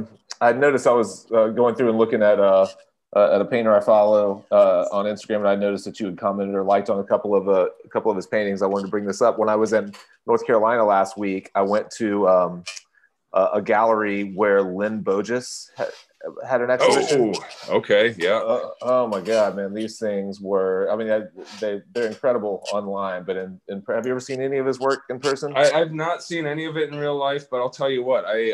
noticed I was going through and looking at a painter I follow on Instagram, and I noticed that you had commented or liked on a couple of his paintings. I wanted to bring this up. When I was in North Carolina last week, I went to a gallery where Lynn Bogus had an exhibition. Oh, okay, yeah. Oh my God, man, these things were, I mean, they're incredible online, but have you ever seen any of his work in person? I've not seen any of it in real life, but I'll tell you what, I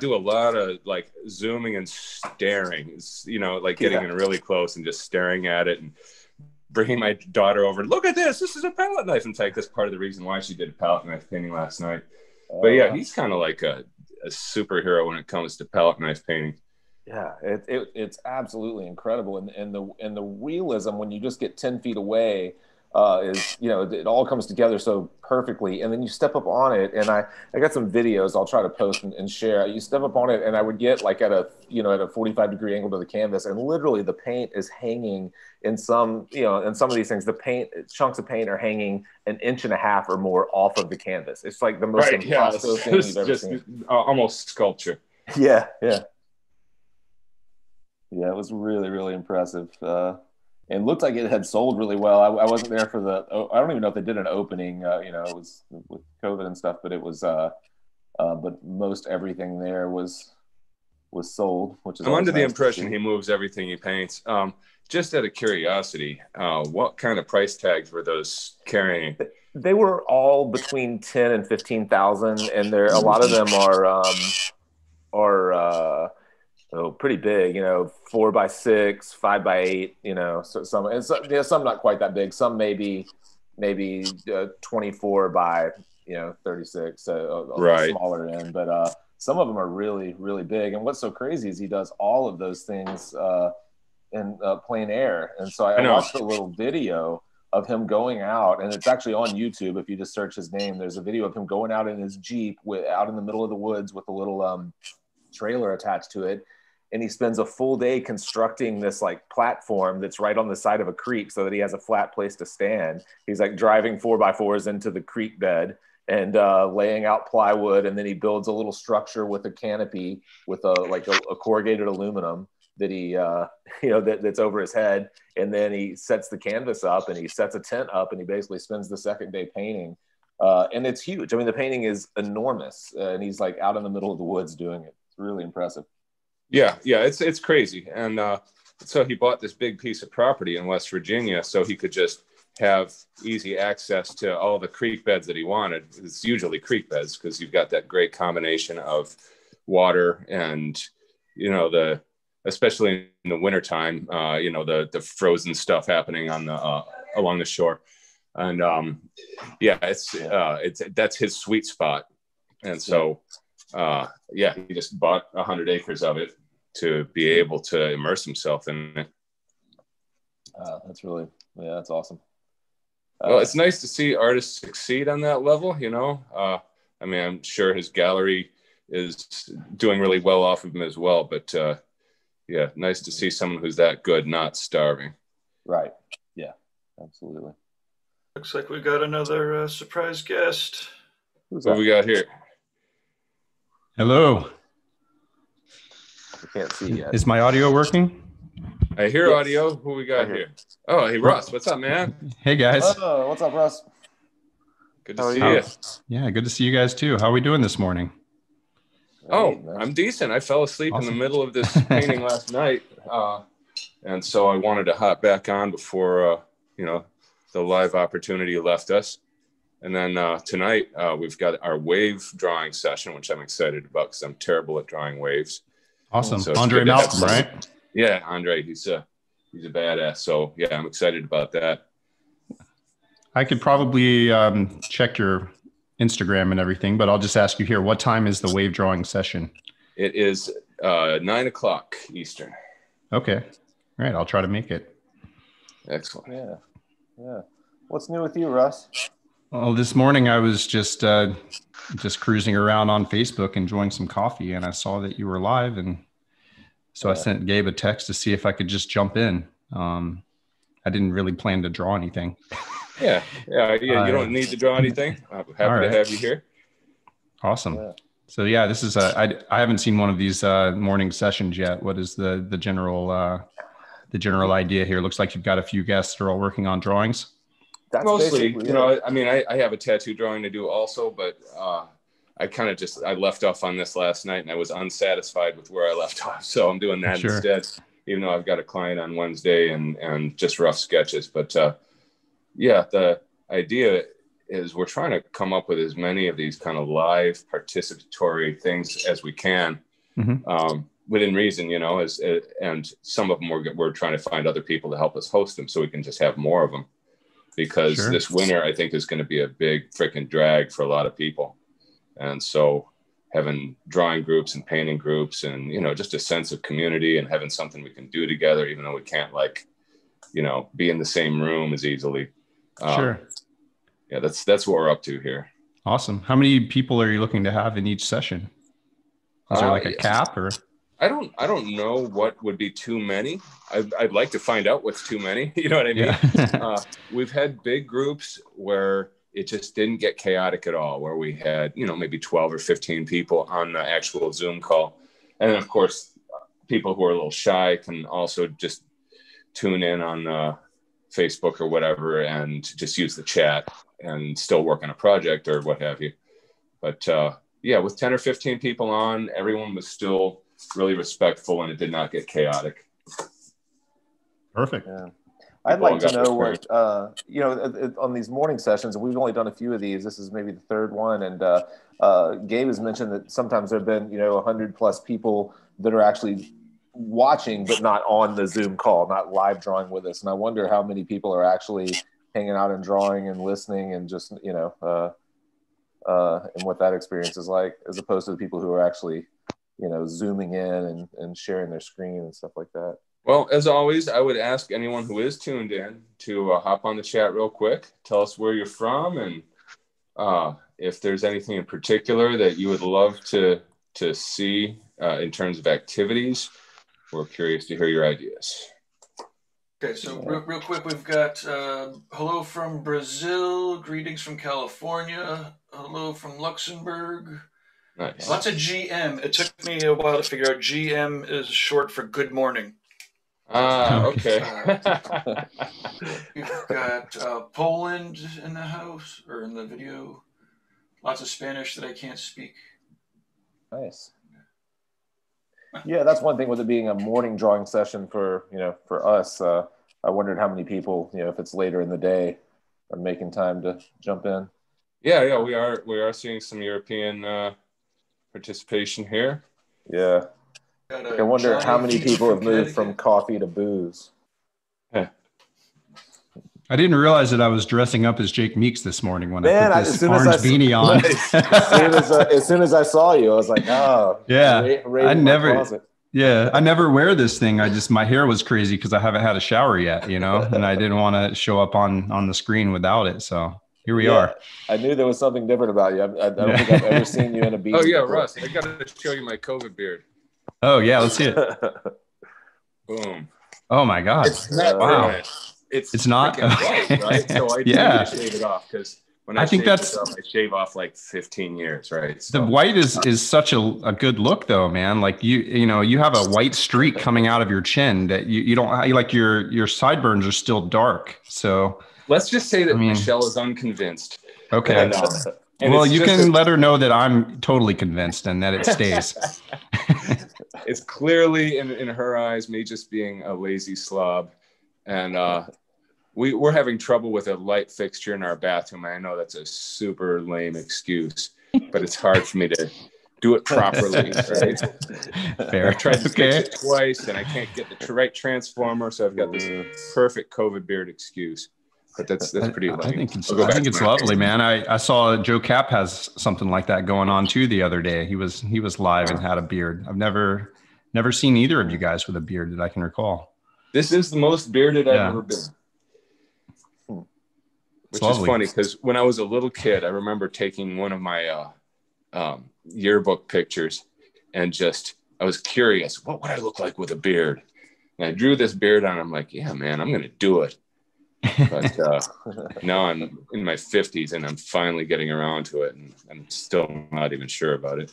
do a lot of like zooming and staring, it's, you know, like getting in really close and just staring at it and bringing my daughter over, look at this, this is a palette knife. In fact, that's part of the reason why she did a palette knife painting last night. But yeah, he's kind of like a superhero when it comes to palette knife painting. Yeah, it's absolutely incredible, and the realism when you just get 10 feet away is, you know, it all comes together so perfectly, and then you step up on it, and I got some videos I'll try to post and share. You step up on it, and I would get like at a 45-degree angle to the canvas, and literally the paint is hanging in some, you know, in some of these things, the paint chunks of paint are hanging an inch and a half or more off of the canvas. It's like the most impossible thing you've ever seen. Almost sculpture. Yeah. Yeah, it was really, really impressive. And looked like it had sold really well. I wasn't there for the, I don't even know if they did an opening, you know, it was with COVID and stuff, but it was, but most everything there was sold, which is, I'm under the impression he moves everything he paints. Just out of curiosity, what kind of price tags were those carrying? They were all between 10 and 15,000, and there, a lot of them are pretty big, you know, 4x6, 5x8, you know, so some, and so, you know, some not quite that big. Some maybe 24 by, you know, 36, so a smaller end. But some of them are really, really big. And what's so crazy is he does all of those things in plein air. And so I watched a little video of him going out, and it's actually on YouTube. If you just search his name, there's a video of him going out in his Jeep out in the middle of the woods with a little trailer attached to it. And he spends a full day constructing this like platform that's right on the side of a creek so that he has a flat place to stand. He's like driving 4x4s into the creek bed and laying out plywood. And then he builds a little structure with a canopy with a corrugated aluminum. that he, that's over his head. And then he sets the canvas up and he sets a tent up and he basically spends the second day painting. And it's huge. I mean, the painting is enormous, and he's like out in the middle of the woods doing it. It's really impressive. Yeah. Yeah. It's crazy. And, so he bought this big piece of property in West Virginia so he could just have easy access to all the creek beds that he wanted. It's usually creek beds because you've got that great combination of water and, you know, the, especially in the wintertime, the frozen stuff happening on the, along the shore. And that's his sweet spot. And so, he just bought 100 acres of it to be able to immerse himself in it. That's awesome. Well, it's nice to see artists succeed on that level, you know. I mean, I'm sure his gallery is doing really well off of him as well, but nice to see someone who's that good not starving. Right. Yeah, absolutely. Looks like we got another surprise guest. Who's that? What we got here? Hello. Can't see yet. Is my audio working? I hear audio. Who we got here? Oh, hey, Russ. What's up, man? Hey, guys. Oh, what's up, Russ? Good to see you. Yeah, good to see you guys, too. How are we doing this morning? Oh, I'm decent. I fell asleep in the middle of this painting last night. And so I wanted to hop back on before, the live opportunity left us. And then tonight we've got our wave drawing session, which I'm excited about because I'm terrible at drawing waves. Awesome. So Andre Malcolm, right? Yeah, Andre, he's a badass. So yeah, I'm excited about that. I could probably check your Instagram and everything, but I'll just ask you here, what time is the wave drawing session? It is 9 o'clock Eastern. Okay. All right, I'll try to make it. Excellent. Yeah. What's new with you, Russ? Well, this morning I was just cruising around on Facebook, enjoying some coffee, and I saw that you were live, and so I sent Gabe a text to see if I could just jump in. I didn't really plan to draw anything. Yeah. You don't need to draw anything. I'm happy to have you here. Awesome. Yeah. So yeah, this is I haven't seen one of these morning sessions yet. What is the general idea here? Looks like you've got a few guests that are all working on drawings. That's mostly, I have a tattoo drawing to do also, but I left off on this last night and I was unsatisfied with where I left off. So I'm doing that instead, even though I've got a client on Wednesday and just rough sketches. But the idea is we're trying to come up with as many of these kind of live participatory things as we can within reason, and some of them we're trying to find other people to help us host them so we can just have more of them. Because this winter, I think, is going to be a big freaking drag for a lot of people. And so having drawing groups and painting groups and, just a sense of community and having something we can do together, even though we can't be in the same room as easily. Yeah, that's what we're up to here. Awesome. How many people are you looking to have in each session? Is there a cap or? I don't know what would be too many. I'd like to find out what's too many. You know what I mean? Yeah. We've had big groups where it just didn't get chaotic at all, where we had, maybe 12 or 15 people on the actual Zoom call. And then, of course, people who are a little shy can also just tune in on Facebook or whatever and just use the chat and still work on a project or what have you. But, with 10 or 15 people on, everyone was still really respectful and it did not get chaotic. Perfect. Yeah. I'd like to know what, on these morning sessions, and we've only done a few of these, this is maybe the third one. And Gabe has mentioned that sometimes there've been, 100+ people that are actually watching, but not on the Zoom call, not live drawing with us. And I wonder how many people are actually hanging out and drawing and listening and just, and what that experience is like, as opposed to the people who are actually zooming in and sharing their screen and stuff like that. Well, as always, I would ask anyone who is tuned in to hop on the chat real quick. Tell us where you're from and if there's anything in particular that you would love to see in terms of activities. We're curious to hear your ideas. Okay, so real quick, we've got hello from Brazil, greetings from California, hello from Luxembourg, Nice. What's a GM? It took me a while to figure out. GM is short for good morning. Ah, okay. We've got Poland in the house, or in the video. Lots of Spanish that I can't speak. Nice. Yeah, that's one thing with it being a morning drawing session for, you know, for us. I wondered how many people, you know, if it's later in the day, are making time to jump in. Yeah, we are seeing some European participation here. Yeah. I wonder how many people have moved from coffee to booze. Yeah. I didn't realize that I was dressing up as Jake Meeks this morning when I put this orange beanie on. As soon as I saw you, I was like, oh. Yeah, I never wear this thing. I just, my hair was crazy because I haven't had a shower yet, you know, and I didn't want to show up on the screen without it. So here we are. I knew there was something different about you. I don't think I've ever seen you in a beanie. Oh, yeah, before. Russ, I got to show you my COVID beard. Oh, yeah, let's see it. Boom. Oh, my God. Wow. It's not white, right? So I need to shave it off because when I think that's up, I shave off like 15 years, right? So. The white is such a good look though, man. Like you know, you have a white streak coming out of your chin that you don't like. Your sideburns are still dark. So let's just say that Michelle is unconvinced. Okay. And well, you can let her know that I'm totally convinced and that it stays. It's clearly in her eyes me just being a lazy slob, and we're having trouble with a light fixture in our bathroom. I know that's a super lame excuse, but it's hard for me to do it properly. Right? Fair. I tried to fix it twice, and I can't get the right transformer, so I've got this perfect COVID beard excuse. But that's pretty lame. I think it's lovely, man. I saw Joe Cap has something like that going on too the other day. He was live and had a beard. I've never seen either of you guys with a beard that I can recall. This is the most bearded I've ever been. Which is funny because when I was a little kid, I remember taking one of my yearbook pictures and I was curious, what would I look like with a beard? And I drew this beard on. I'm like, yeah, man, I'm going to do it. But now I'm in my 50s and I'm finally getting around to it. And I'm still not even sure about it.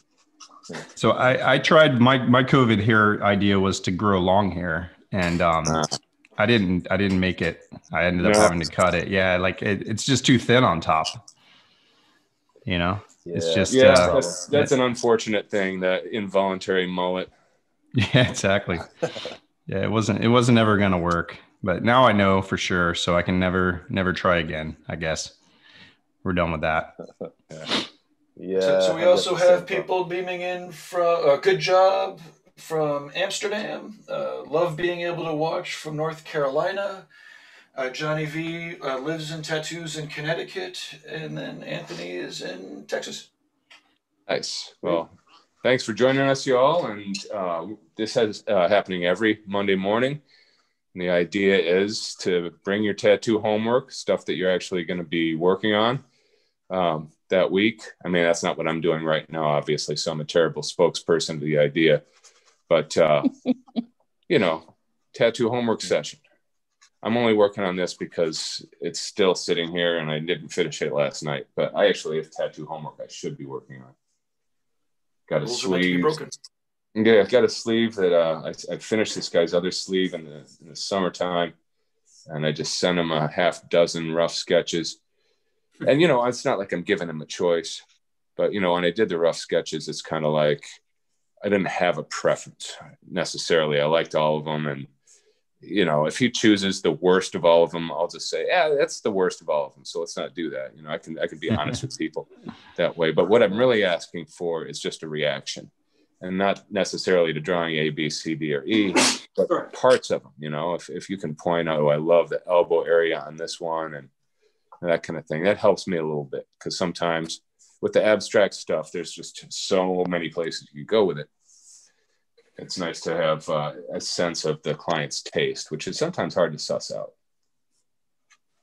So I tried my COVID hair idea was to grow long hair. And I didn't make it. I ended up having to cut it. Yeah, like it's just too thin on top. You know, it's just that's an unfortunate thing. That involuntary mullet. Yeah, exactly. Yeah, it wasn't ever gonna work. But now I know for sure, so I can never try again. I guess we're done with that. Yeah. So we also have people beaming in from good job. From Amsterdam, love being able to watch from North Carolina. Johnny V lives in tattoos in Connecticut, and then Anthony is in Texas. Nice. Well, thanks for joining us, y'all. And this is happening every Monday morning. And the idea is to bring your tattoo homework, stuff that you're actually going to be working on that week. I mean, that's not what I'm doing right now, obviously, so I'm a terrible spokesperson to the idea. But, you know, tattoo homework session. I'm only working on this because it's still sitting here and I didn't finish it last night. But I actually have tattoo homework I should be working on. Got a sleeve. Yeah, I've got a sleeve that I finished this guy's other sleeve in the summertime. And I just sent him a half dozen rough sketches. And, you know, it's not like I'm giving him a choice. But, you know, when I did the rough sketches, it's kind of like, I didn't have a preference necessarily. I liked all of them. And, you know, if he chooses the worst of all of them, I'll just say, yeah, that's the worst of all of them. So let's not do that. You know, I can be honest with people that way. But what I'm really asking for is just a reaction, and not necessarily to drawing A, B, C, D, or E, but parts of them. You know, if you can point out, oh, I love the elbow area on this one and that kind of thing, that helps me a little bit. Cause sometimes with the abstract stuff, there's just so many places you go with it. It's nice to have a sense of the client's taste, which is sometimes hard to suss out.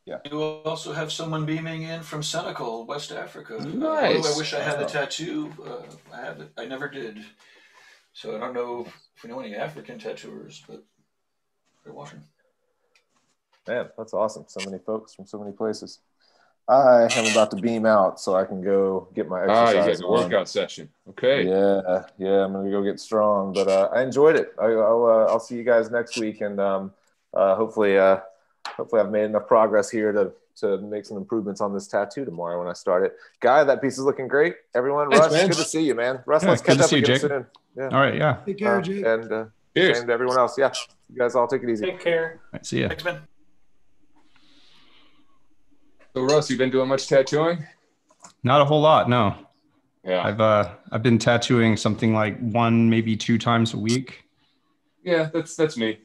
Yeah. You also have someone beaming in from Senegal, West Africa. Nice. I wish I had a tattoo. I never did. So I don't know if we know any African tattooers, but they're watching. Man, that's awesome. So many folks from so many places. I am about to beam out so I can go get my exercise. Ah, you got the workout session. Okay. Yeah, yeah, I'm going to go get strong. But I enjoyed it. I'll see you guys next week. And hopefully I've made enough progress here to make some improvements on this tattoo tomorrow when I start it. Guy, that piece is looking great. Everyone, Russ, good to see you, man. Russ, yeah, let's catch up again soon. Yeah. All right, yeah. Take care, Jake. And everyone else, yeah. You guys all take it easy. Take care. All right, see ya. Thanks, man. So, Russ, you've been doing much tattooing? Not a whole lot, no. Yeah. I've been tattooing something like one, maybe two times a week. Yeah, that's me.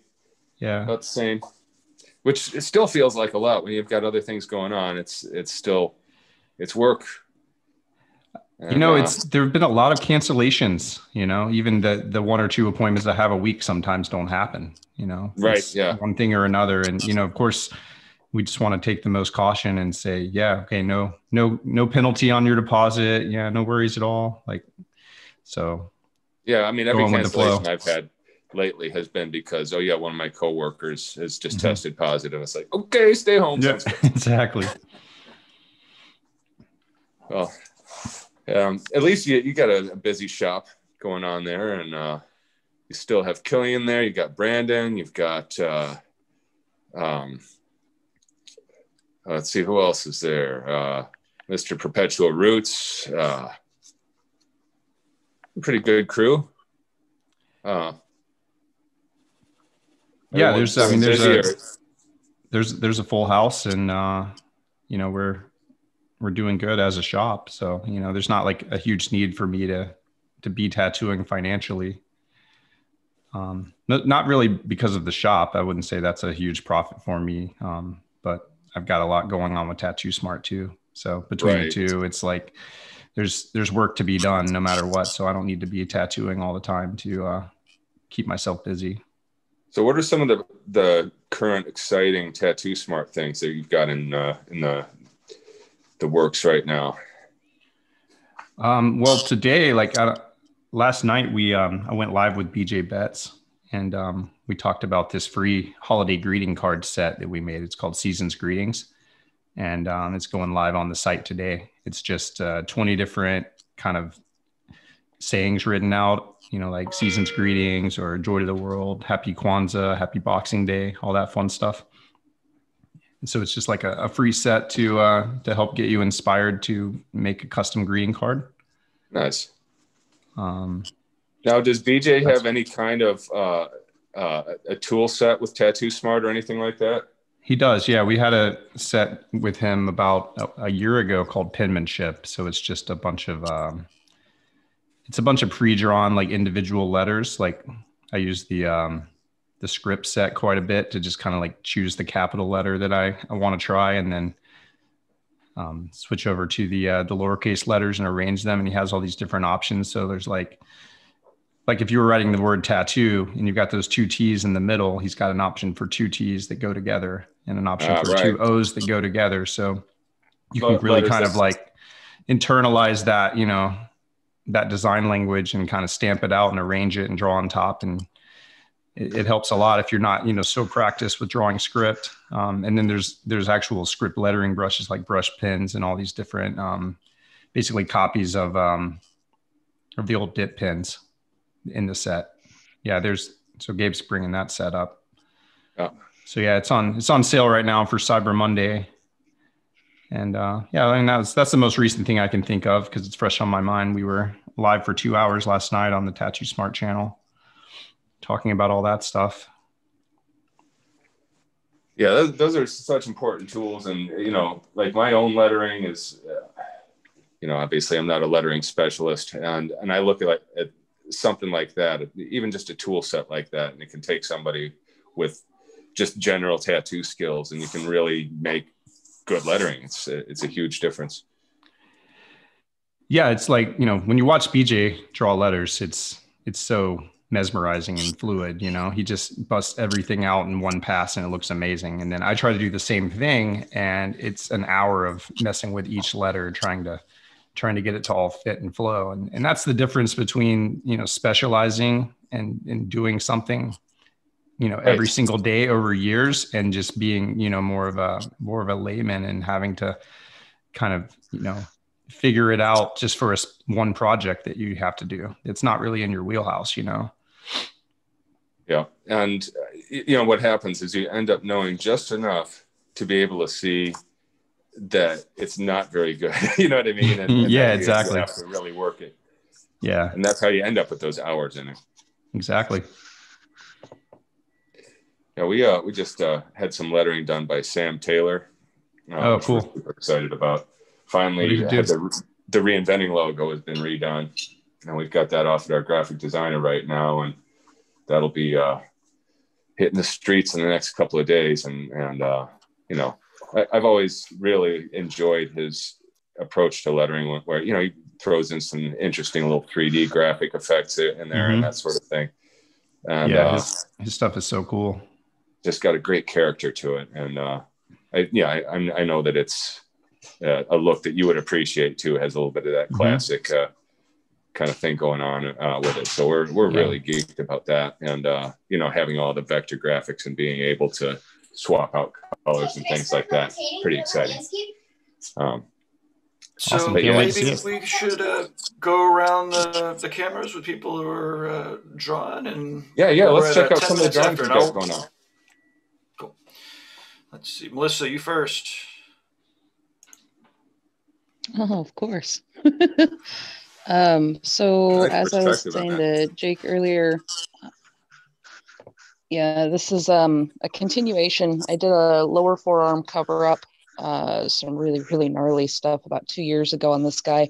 Yeah. About the same. Which it still feels like a lot when you've got other things going on. It's still work. And, you know, there have been a lot of cancellations, you know, even the one or two appointments I have a week sometimes don't happen, you know. Right, yeah. One thing or another. And, you know, of course, we just want to take the most caution and say, yeah, okay, no penalty on your deposit. Yeah, no worries at all. Like, so. Yeah, I mean, every cancellation I've had lately has been because, oh yeah, one of my coworkers has just tested positive. It's like, okay, stay home. Yeah, exactly. Well, at least you got a busy shop going on there, and you still have Killian there. You got Brandon. You've got let's see who else is there. Mr. Perpetual Roots. Pretty good crew. Yeah, there's a full house, and you know, we're doing good as a shop. So, you know, there's not like a huge need for me to be tattooing financially. Not really because of the shop. I wouldn't say that's a huge profit for me. But I've got a lot going on with Tattoo Smart too. So between the two, it's like there's work to be done no matter what. So I don't need to be tattooing all the time to keep myself busy. So what are some of the current exciting Tattoo Smart things that you've got in the works right now? Well, today, last night, I went live with BJ Betts, and we talked about this free holiday greeting card set that we made. It's called Seasons Greetings, and it's going live on the site today. It's just 20 different kind of sayings written out, you know, like seasons greetings or joy to the world, happy Kwanzaa, happy Boxing Day, all that fun stuff. And so it's just like a free set to help get you inspired to make a custom greeting card. Nice. Now, does BJ have any kind of a tool set with Tattoo Smart or anything like that? He does. Yeah. We had a set with him about a year ago called Penmanship. So it's just a bunch of, it's a bunch of pre-drawn like individual letters. Like I use the script set quite a bit to just kind of like choose the capital letter that I want to try, and then switch over to the lowercase letters and arrange them. And he has all these different options. So there's like if you were writing the word tattoo and you've got those two T's in the middle, he's got an option for two T's that go together and an option for two O's that go together. So you can really kind of like internalize that, you know, that design language and kind of stamp it out and arrange it and draw on top. And it helps a lot if you're not, you know, so practiced with drawing script. And then there's actual script lettering brushes like brush pins and all these different, basically copies of the old dip pins in the set. Yeah. So Gabe's bringing that set up. Yeah. So yeah, it's on sale right now for Cyber Monday. And yeah, I mean, that's the most recent thing I can think of because it's fresh on my mind. We were live for 2 hours last night on the Tattoo Smart channel talking about all that stuff. Yeah, those are such important tools. And, you know, like my own lettering is, you know, obviously I'm not a lettering specialist. And I look at something like that, even just a tool set like that, and it can take somebody with just general tattoo skills and you can really make good lettering. It's a huge difference. Yeah, it's like, you know, when you watch BJ draw letters, it's so mesmerizing and fluid. You know, he just busts everything out in one pass and it looks amazing. And then I try to do the same thing, and it's an hour of messing with each letter, trying to get it to all fit and flow. And that's the difference between, you know, specializing and doing something, you know, every single day over years, and just being, you know, more of a layman and having to kind of, you know, figure it out just for one project that you have to do. It's not really in your wheelhouse, you know? Yeah. And you know, what happens is you end up knowing just enough to be able to see that it's not very good. You know what I mean? And yeah, exactly. You have to really work it. Yeah. And that's how you end up with those hours in it. Exactly. Yeah, we just had some lettering done by Sam Taylor. Oh, cool. Which we're super excited about. Finally, the Reinventing logo has been redone. And we've got that off at our graphic designer right now. And that'll be hitting the streets in the next couple of days. And you know, I've always really enjoyed his approach to lettering where, you know, he throws in some interesting little 3D graphic effects in there and that sort of thing. And, yeah, his stuff is so cool. Just got a great character to it. And I know that it's a look that you would appreciate too. It has a little bit of that classic kind of thing going on with it. So we're really geeked about that. And, you know, having all the vector graphics and being able to swap out colors and things like that. Pretty exciting. So awesome, maybe we should go around the cameras with people who are drawing. And yeah, let's check out some of the drawings going on. Cool. Let's see. Melissa, you first. Oh, of course. So as I was saying to Jake earlier, yeah, this is a continuation. I did a lower forearm cover up, some really, really gnarly stuff about 2 years ago on this guy.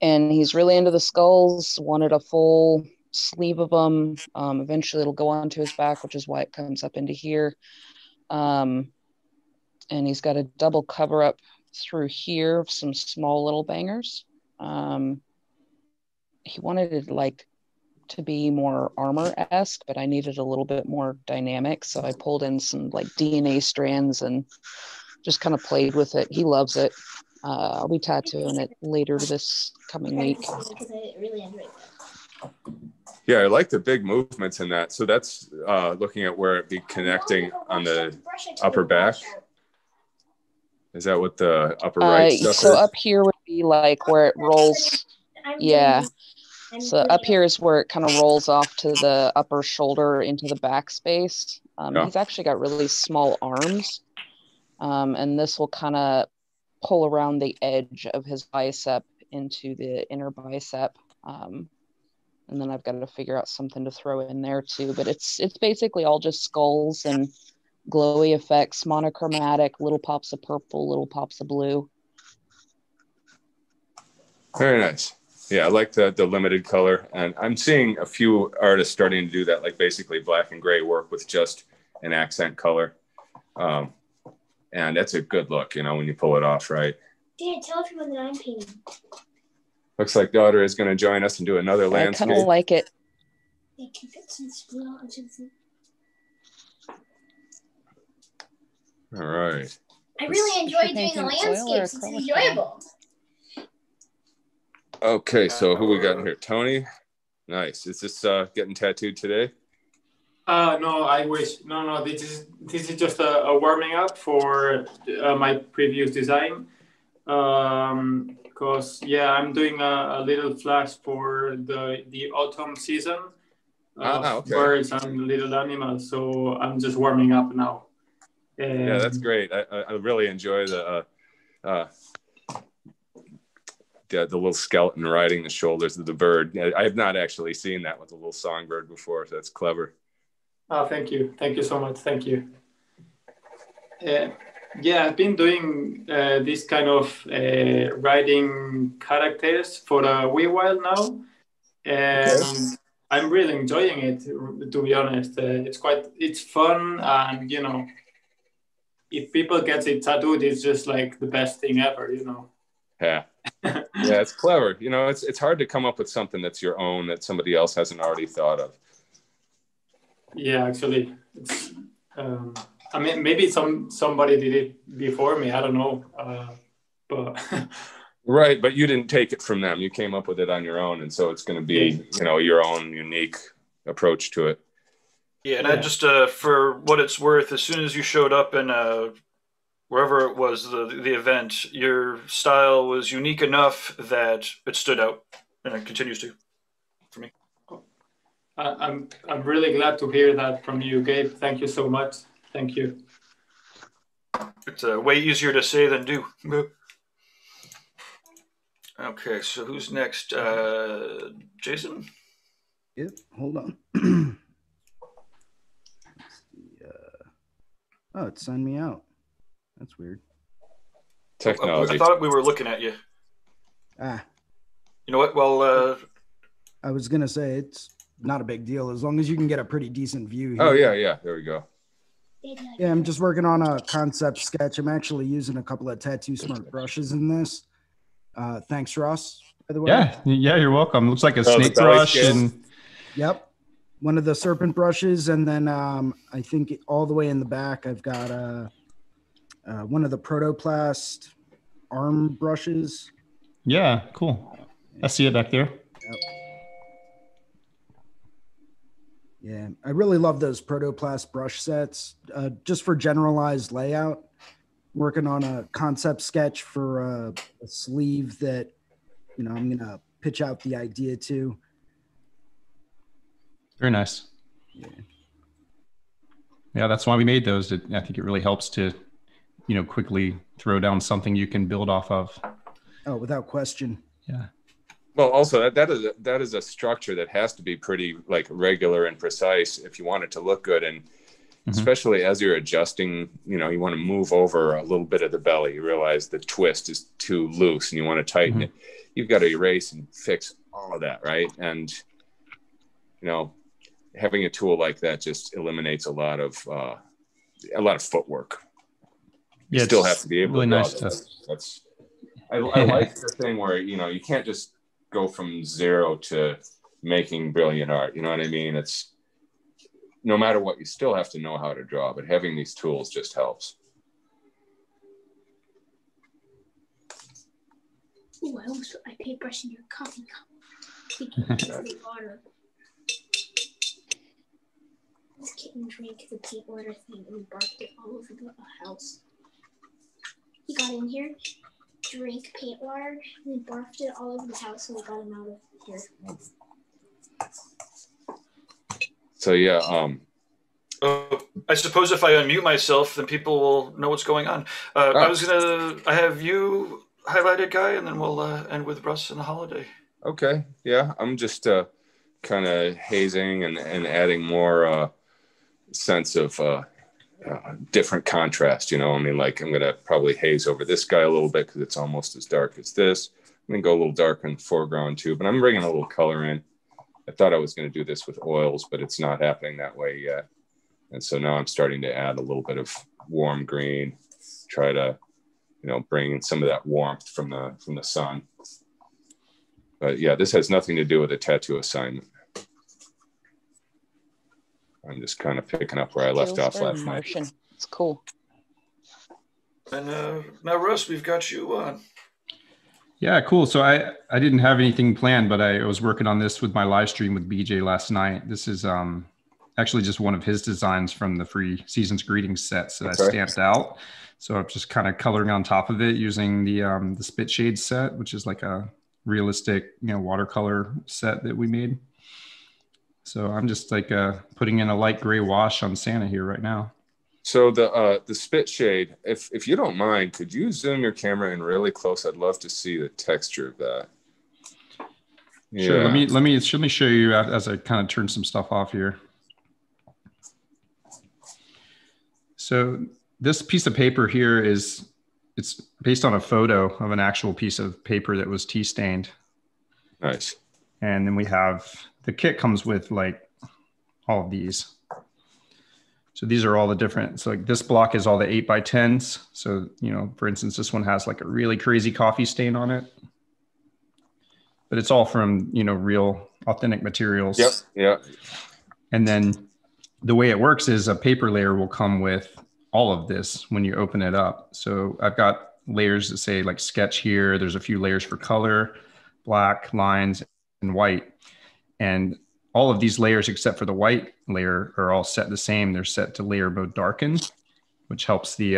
And he's really into the skulls, wanted a full sleeve of them. Eventually it'll go onto his back, which is why it comes up into here. And he's got a double cover up through here of some small little bangers. He wanted it like to be more armor-esque, but I needed a little bit more dynamic. So I pulled in some like DNA strands and just kind of played with it. He loves it. I'll be tattooing it later this coming week. Yeah, I like the big movements in that. So that's looking at where it'd be connecting on the upper back. Is that what the upper right stuff is? So up here would be like where it rolls. Yeah. So up here is where it kind of rolls off to the upper shoulder into the back space. He's actually got really small arms. And this will kind of pull around the edge of his bicep into the inner bicep. And then I've got to figure out something to throw in there too. But it's basically all just skulls and glowy effects, monochromatic, little pops of purple, little pops of blue. Very nice. Yeah, I like the limited color. And I'm seeing a few artists starting to do that, like basically black and gray work with just an accent color. And that's a good look, you know, when you pull it off, right? Dad, tell everyone that I'm painting. Looks like daughter is going to join us and do another landscape. I kind of like it. All right. I really enjoy doing the landscapes. It's enjoyable. Okay, so who we got here? Tony? Nice. Is this getting tattooed today? No, I wish. No. This is just a warming up for my previous design. Because I'm doing a little flash for the autumn season. Okay. Birds and little animals. So I'm just warming up now. Yeah, that's great. I really enjoy the little skeleton riding the shoulders of the bird. I have not actually seen that with a little songbird before, so that's clever. Oh, thank you so much. Thank you. I've been doing this kind of writing characters for a wee while now, and I'm really enjoying it. To be honest, it's fun, and you know, if people get it tattooed, it's just like the best thing ever. You know. Yeah. Yeah, it's clever. You know, it's hard to come up with something that's your own that somebody else hasn't already thought of. Yeah, actually, it's, I mean, maybe somebody did it before me. I don't know, but right. But you didn't take it from them. You came up with it on your own, and so it's going to be, you know, your own unique approach to it. Yeah, and I just for what it's worth, as soon as you showed up in wherever it was, the event, your style was unique enough that it stood out, and it continues to for me. Cool. I'm really glad to hear that from you, Gabe. Thank you so much. Thank you. It's way easier to say than do. Okay, so who's next? Jason? Yep, hold on. Oh, it signed me out. That's weird. Technology. I thought we were looking at you. Ah. You know what? Well, I was going to say it's not a big deal as long as you can get a pretty decent view here. Oh, yeah, yeah. There we go. Yeah, I'm just working on a concept sketch. I'm actually using a couple of Tattoo Smart brushes in this. Thanks, Ross, by the way. Yeah, yeah, you're welcome. Looks like a snake brush. And... Yep. One of the serpent brushes, and then I think all the way in the back, I've got one of the protoplast arm brushes. Yeah, cool. I see it back there. Yep. Yeah, I really love those protoplast brush sets, just for generalized layout. Working on a concept sketch for a sleeve that, you know, I'm gonna pitch out the idea to. Very nice. Yeah. Yeah, that's why we made those. I think it really helps to, you know, quickly throw down something you can build off of. Oh, without question. Yeah. Well, also that is a structure that has to be pretty like regular and precise if you want it to look good, and especially as you're adjusting, you know, you want to move over a little bit of the belly. You realize the twist is too loose, and you want to tighten it. You've got to erase and fix all of that, right? And you know, having a tool like that just eliminates a lot of footwork. You yeah, still have to be able really to nice I like the thing where, you know, you can't just go from zero to making brilliant art. You know what I mean? It's no matter what, you still have to know how to draw, but having these tools just helps. Oh, I also I paintbrushing your coffee cup. Taking water. This kitten drank the paint water thing and barked it all over the house. He got in here, drank paint water, and he barked it all over the house, and we got him out of here. So yeah, I suppose if I unmute myself, then people will know what's going on. I was gonna, I have you highlighted, Guy, and then we'll end with Russ and the holiday. Okay, yeah, I'm just kind of hazing and adding more. Sense of different contrast, you know. I mean, like, I'm gonna probably haze over this guy a little bit because it's almost as dark as this. I'm gonna go a little darker in the foreground too, but I'm bringing a little color in. I thought I was gonna do this with oils, but it's not happening that way yet. And so now I'm starting to add a little bit of warm green, try to, you know, bring in some of that warmth from the sun. But yeah, this has nothing to do with a tattoo assignment. I'm just kind of picking up where I left off last night. It's cool. And now, Russ, we've got you on. Yeah, cool. So I didn't have anything planned, but I was working on this with my live stream with BJ last night. This is actually just one of his designs from the free Season's Greetings sets that I stamped out. So I'm just kind of coloring on top of it using the Spit Shade set, which is like a realistic, you know, watercolor set that we made. So I'm just like putting in a light gray wash on Santa here right now. So the Spit Shade, if you don't mind, could you zoom your camera in really close? I'd love to see the texture of that. Yeah. Sure. Let me show you as I kind of turn some stuff off here. So this piece of paper here it's based on a photo of an actual piece of paper that was tea stained. Nice. And then we have. The kit comes with like all of these. So these are all the different, so like this block is all the 8x10s. So, you know, for instance, this one has like a really crazy coffee stain on it, but it's all from, you know, real authentic materials. Yep. Yeah. And then the way it works is a paper layer will come with all of this when you open it up. So I've got layers that say like sketch here. There's a few layers for color, black, lines, and white. And all of these layers, except for the white layer, are all set the same. They're set to layer mode darken, which helps the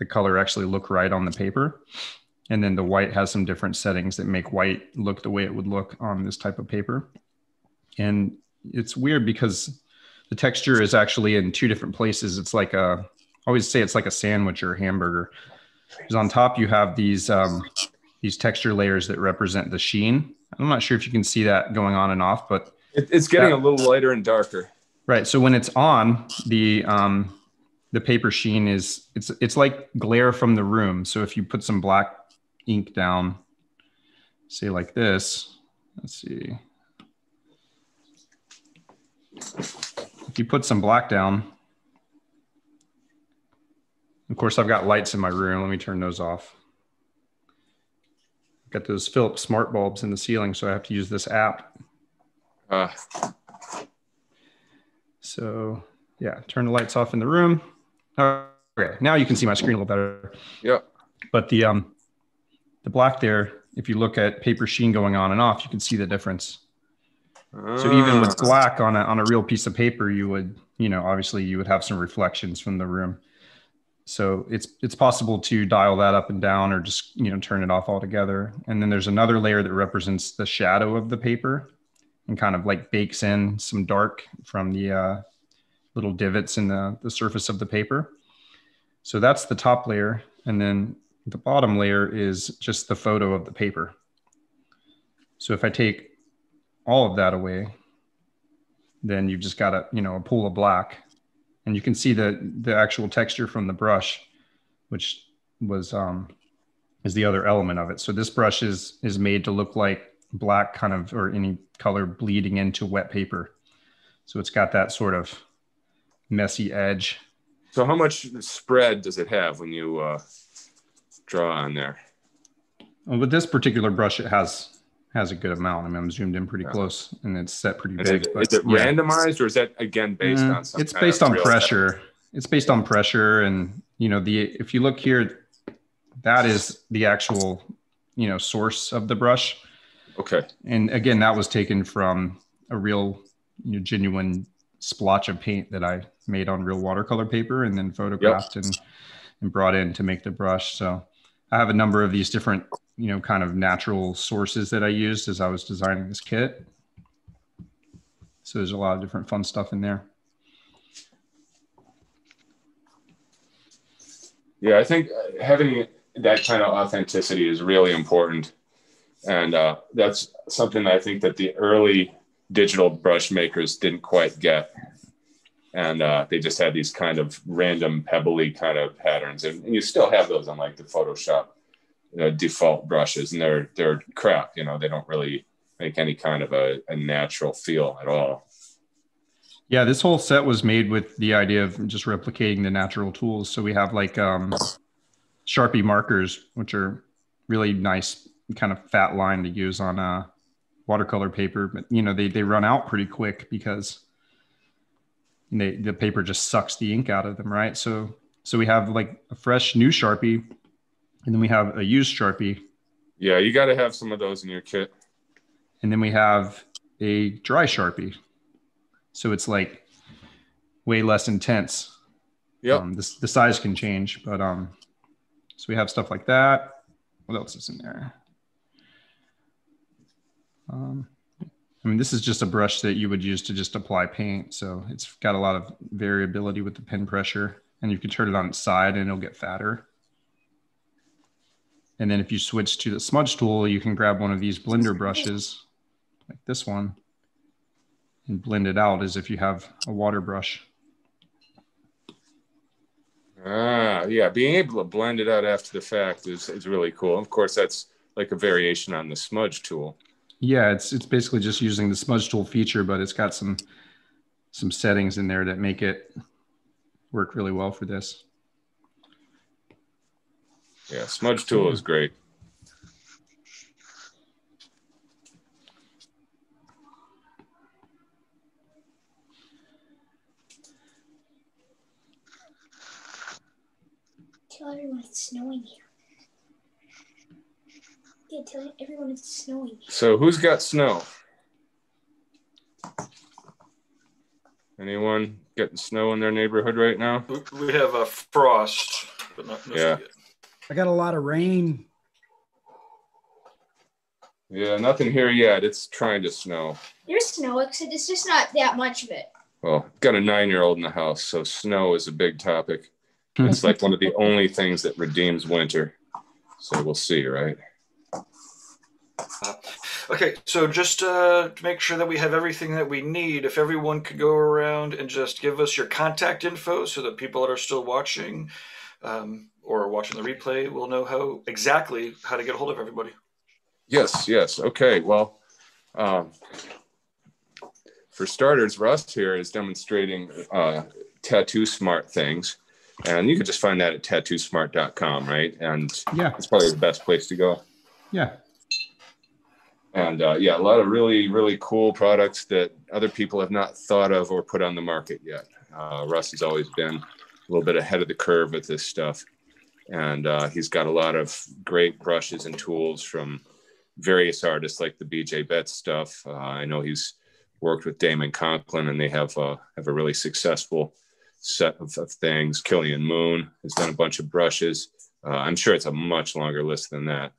the color actually look right on the paper. And then the white has some different settings that make white look the way it would look on this type of paper. And it's weird because the texture is actually in two different places. It's like a, I always say it's like a sandwich or a hamburger. Because on top you have these texture layers that represent the sheen. I'm not sure if you can see that going on and off, but it's getting a little lighter and darker. Right. So when it's on, the paper sheen is, it's like glare from the room. So if you put some black ink down, say like this, let's see. If you put some black down, of course I've got lights in my room. Let me turn those off. Got those Philips smart bulbs in the ceiling, so I have to use this app. So yeah, turn the lights off in the room. Okay, now you can see my screen a little better. Yeah. But the black there, if you look at paper sheen going on and off, you can see the difference. So even with black on a real piece of paper, you would, you know, obviously you would have some reflections from the room. So it's possible to dial that up and down, or just, you know, turn it off altogether. And then there's another layer that represents the shadow of the paper and kind of like bakes in some dark from the little divots in the surface of the paper. So that's the top layer. And then the bottom layer is just the photo of the paper. So if I take all of that away, then you've just got a, you know, a pool of black. And you can see the actual texture from the brush, which was is the other element of it. So this brush is made to look like black kind of, or any color bleeding into wet paper. So it's got that sort of messy edge. So how much spread does it have when you draw on there? Well, with this particular brush, it has a good amount. I mean, I'm zoomed in pretty close, and it's set pretty big. But, is it randomized, or is that again based on something? It's based on pressure. It's based on pressure, and you know, if you look here, that is the actual, you know, source of the brush. Okay. And again, that was taken from a real, you know, genuine splotch of paint that I made on real watercolor paper, and then photographed and brought in to make the brush. So I have a number of these different, you know, kind of natural sources that I used as I was designing this kit. So there's a lot of different fun stuff in there. Yeah, I think having that kind of authenticity is really important. And that's something that I think that the early digital brush makers didn't quite get. And they just had these kind of random pebbly kind of patterns. And you still have those on like the Photoshop default brushes, and they're crap. You know, they don't really make any kind of a natural feel at all. Yeah, this whole set was made with the idea of just replicating the natural tools. So we have like Sharpie markers, which are really nice kind of fat line to use on watercolor paper, but you know, they run out pretty quick because the paper just sucks the ink out of them, right? So we have like a fresh new Sharpie, and then we have a used Sharpie. Yeah, you got to have some of those in your kit. And then we have a dry Sharpie. So it's like way less intense. Yeah. The size can change, but so we have stuff like that. What else is in there? I mean, this is just a brush that you would use to just apply paint. So it's got a lot of variability with the pen pressure, and you can turn it on its side and it'll get fatter. And then if you switch to the smudge tool, you can grab one of these blender brushes like this one and blend it out as if you have a water brush. Yeah, being able to blend it out after the fact is really cool. Of course, that's like a variation on the smudge tool. Yeah, it's basically just using the smudge tool feature, but it's got some settings in there that make it work really well for this. Yeah, smudge tool is great. Tell everyone it's snowing here. Yeah, tell everyone it's snowing here. So who's got snow? Anyone getting snow in their neighborhood right now? We have a frost. but not necessarily yet. I got a lot of rain. Yeah, nothing here yet. It's trying to snow. There's snow, except it's just not that much of it. Well, got a 9-year-old in the house, so snow is a big topic. It's like one of the only things that redeems winter. So we'll see, right? Okay, so just to make sure that we have everything that we need, if everyone could go around and just give us your contact info so that people that are still watching or watching the replay will know how exactly how to get a hold of everybody. Yes, yes. Okay, well, for starters, Russ here is demonstrating Tattoo Smart things. And you can just find that at tattoosmart.com, right? And yeah, it's probably the best place to go. Yeah. And yeah, a lot of really, really cool products that other people have not thought of or put on the market yet. Russ has always been a little bit ahead of the curve with this stuff. And he's got a lot of great brushes and tools from various artists like the BJ Betts stuff. I know he's worked with Damon Conklin, and they have a really successful set of things. Killian Moon has done a bunch of brushes. I'm sure it's a much longer list than that.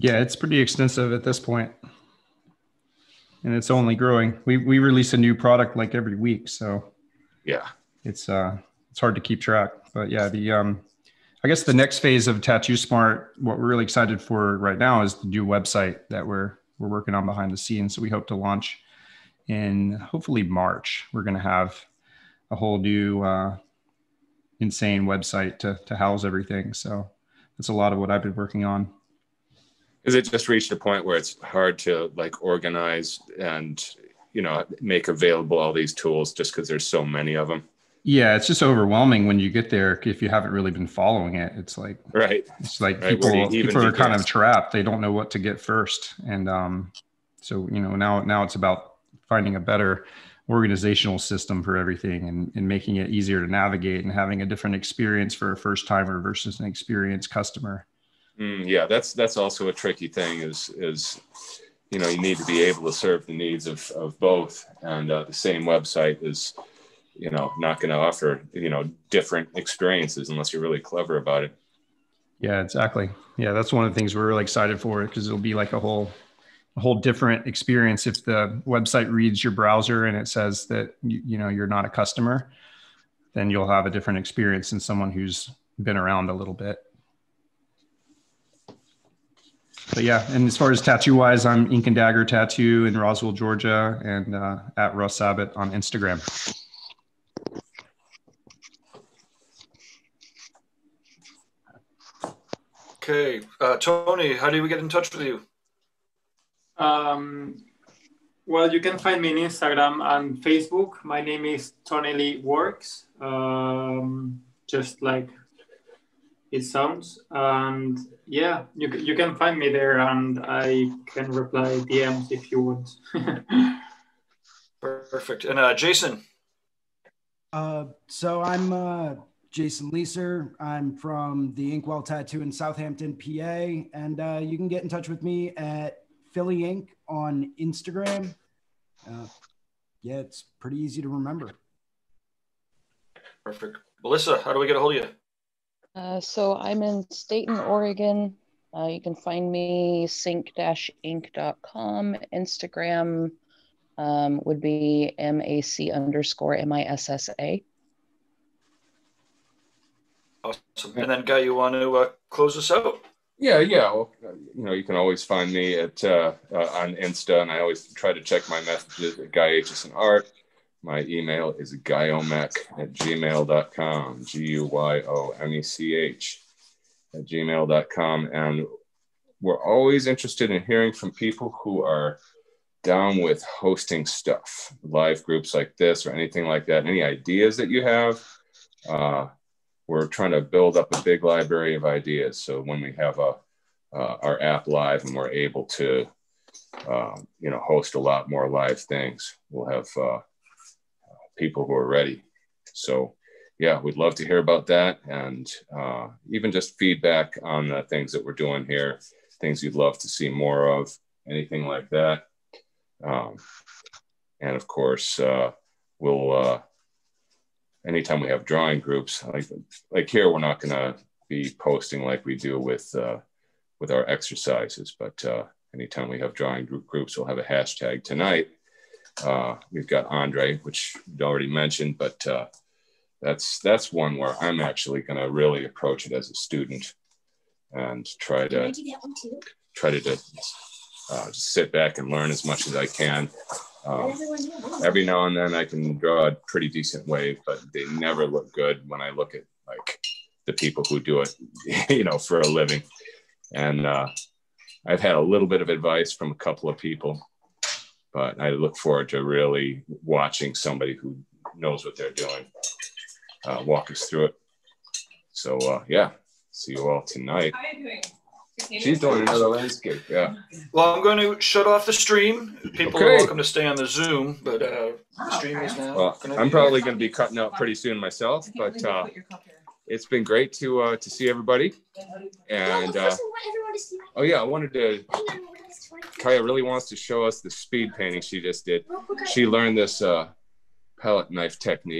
Yeah, it's pretty extensive at this point, and it's only growing. We release a new product like every week, so yeah, it's hard to keep track. But yeah, the I guess the next phase of Tattoo Smart, what we're really excited for right now is the new website that we're working on behind the scenes. So we hope to launch in hopefully March. We're going to have a whole new insane website to house everything. So that's a lot of what I've been working on. Has it just reached a point where it's hard to like organize and, you know, make available all these tools just because there's so many of them? Yeah, it's just overwhelming when you get there if you haven't really been following it. It's like people are kind of trapped. They don't know what to get first, and so you know now it's about finding a better organizational system for everything and making it easier to navigate and having a different experience for a first timer versus an experienced customer. Yeah, that's also a tricky thing. Is you know you need to be able to serve the needs of both, and the same website is, you know, not going to offer, you know, different experiences unless you're really clever about it. Yeah, exactly. Yeah, that's one of the things we're really excited for, because it'll be like a whole different experience. If the website reads your browser and it says that, you know, you're not a customer, then you'll have a different experience than someone who's been around a little bit. But yeah, and as far as tattoo wise, I'm Ink and Dagger Tattoo in Roswell, Georgia, and at Russ Abbott on Instagram. Okay, Tony, how do we get in touch with you? Well, you can find me on Instagram and Facebook. My name is Tony Lee Works, just like it sounds. And yeah, you can find me there, and I can reply DMs if you want. Perfect. And Jason? So I'm... Jason Leeser. I'm from the Inkwell Tattoo in Southampton, PA. And you can get in touch with me at Philly Ink on Instagram. Yeah, it's pretty easy to remember. Perfect. Melissa, how do we get a hold of you? So I'm in Staten, Oregon. You can find me sync-ink.com. Instagram would be MAC_MISSA. Awesome. And then, Guy, you want to close us out? Yeah. Well, you know, you can always find me at on Insta, and I always try to check my messages at Guy Aitchison Art. My email is guyomek@gmail.com, guyomech@gmail.com. And we're always interested in hearing from people who are down with hosting stuff, live groups like this or anything like that. Any ideas that you have? We're trying to build up a big library of ideas. So when we have our app live and we're able to, you know, host a lot more live things, we'll have people who are ready. So yeah, we'd love to hear about that. And even just feedback on the things that we're doing here, things you'd love to see more of, anything like that. And of course, we'll, anytime we have drawing groups, like here, we're not going to be posting like we do with our exercises, but anytime we have drawing group groups, we'll have a hashtag. Tonight, we've got Andre, which you already mentioned, but that's one where I'm actually going to really approach it as a student and try to just sit back and learn as much as I can. Every now and then I can draw a pretty decent wave, but they never look good when I look at like the people who do it, you know, for a living. And I've had a little bit of advice from a couple of people, but I look forward to really watching somebody who knows what they're doing walk us through it. So yeah, see you all tonight. How are you doing? She's doing another landscape, yeah. Well, I'm going to shut off the stream. People are welcome to stay on the Zoom, but the stream is now. Well, I'm probably going to be cutting out pretty soon myself, but it's been great to see everybody. And oh yeah, I wanted to. Kaya really wants to show us the speed painting she just did. She learned this palette knife technique.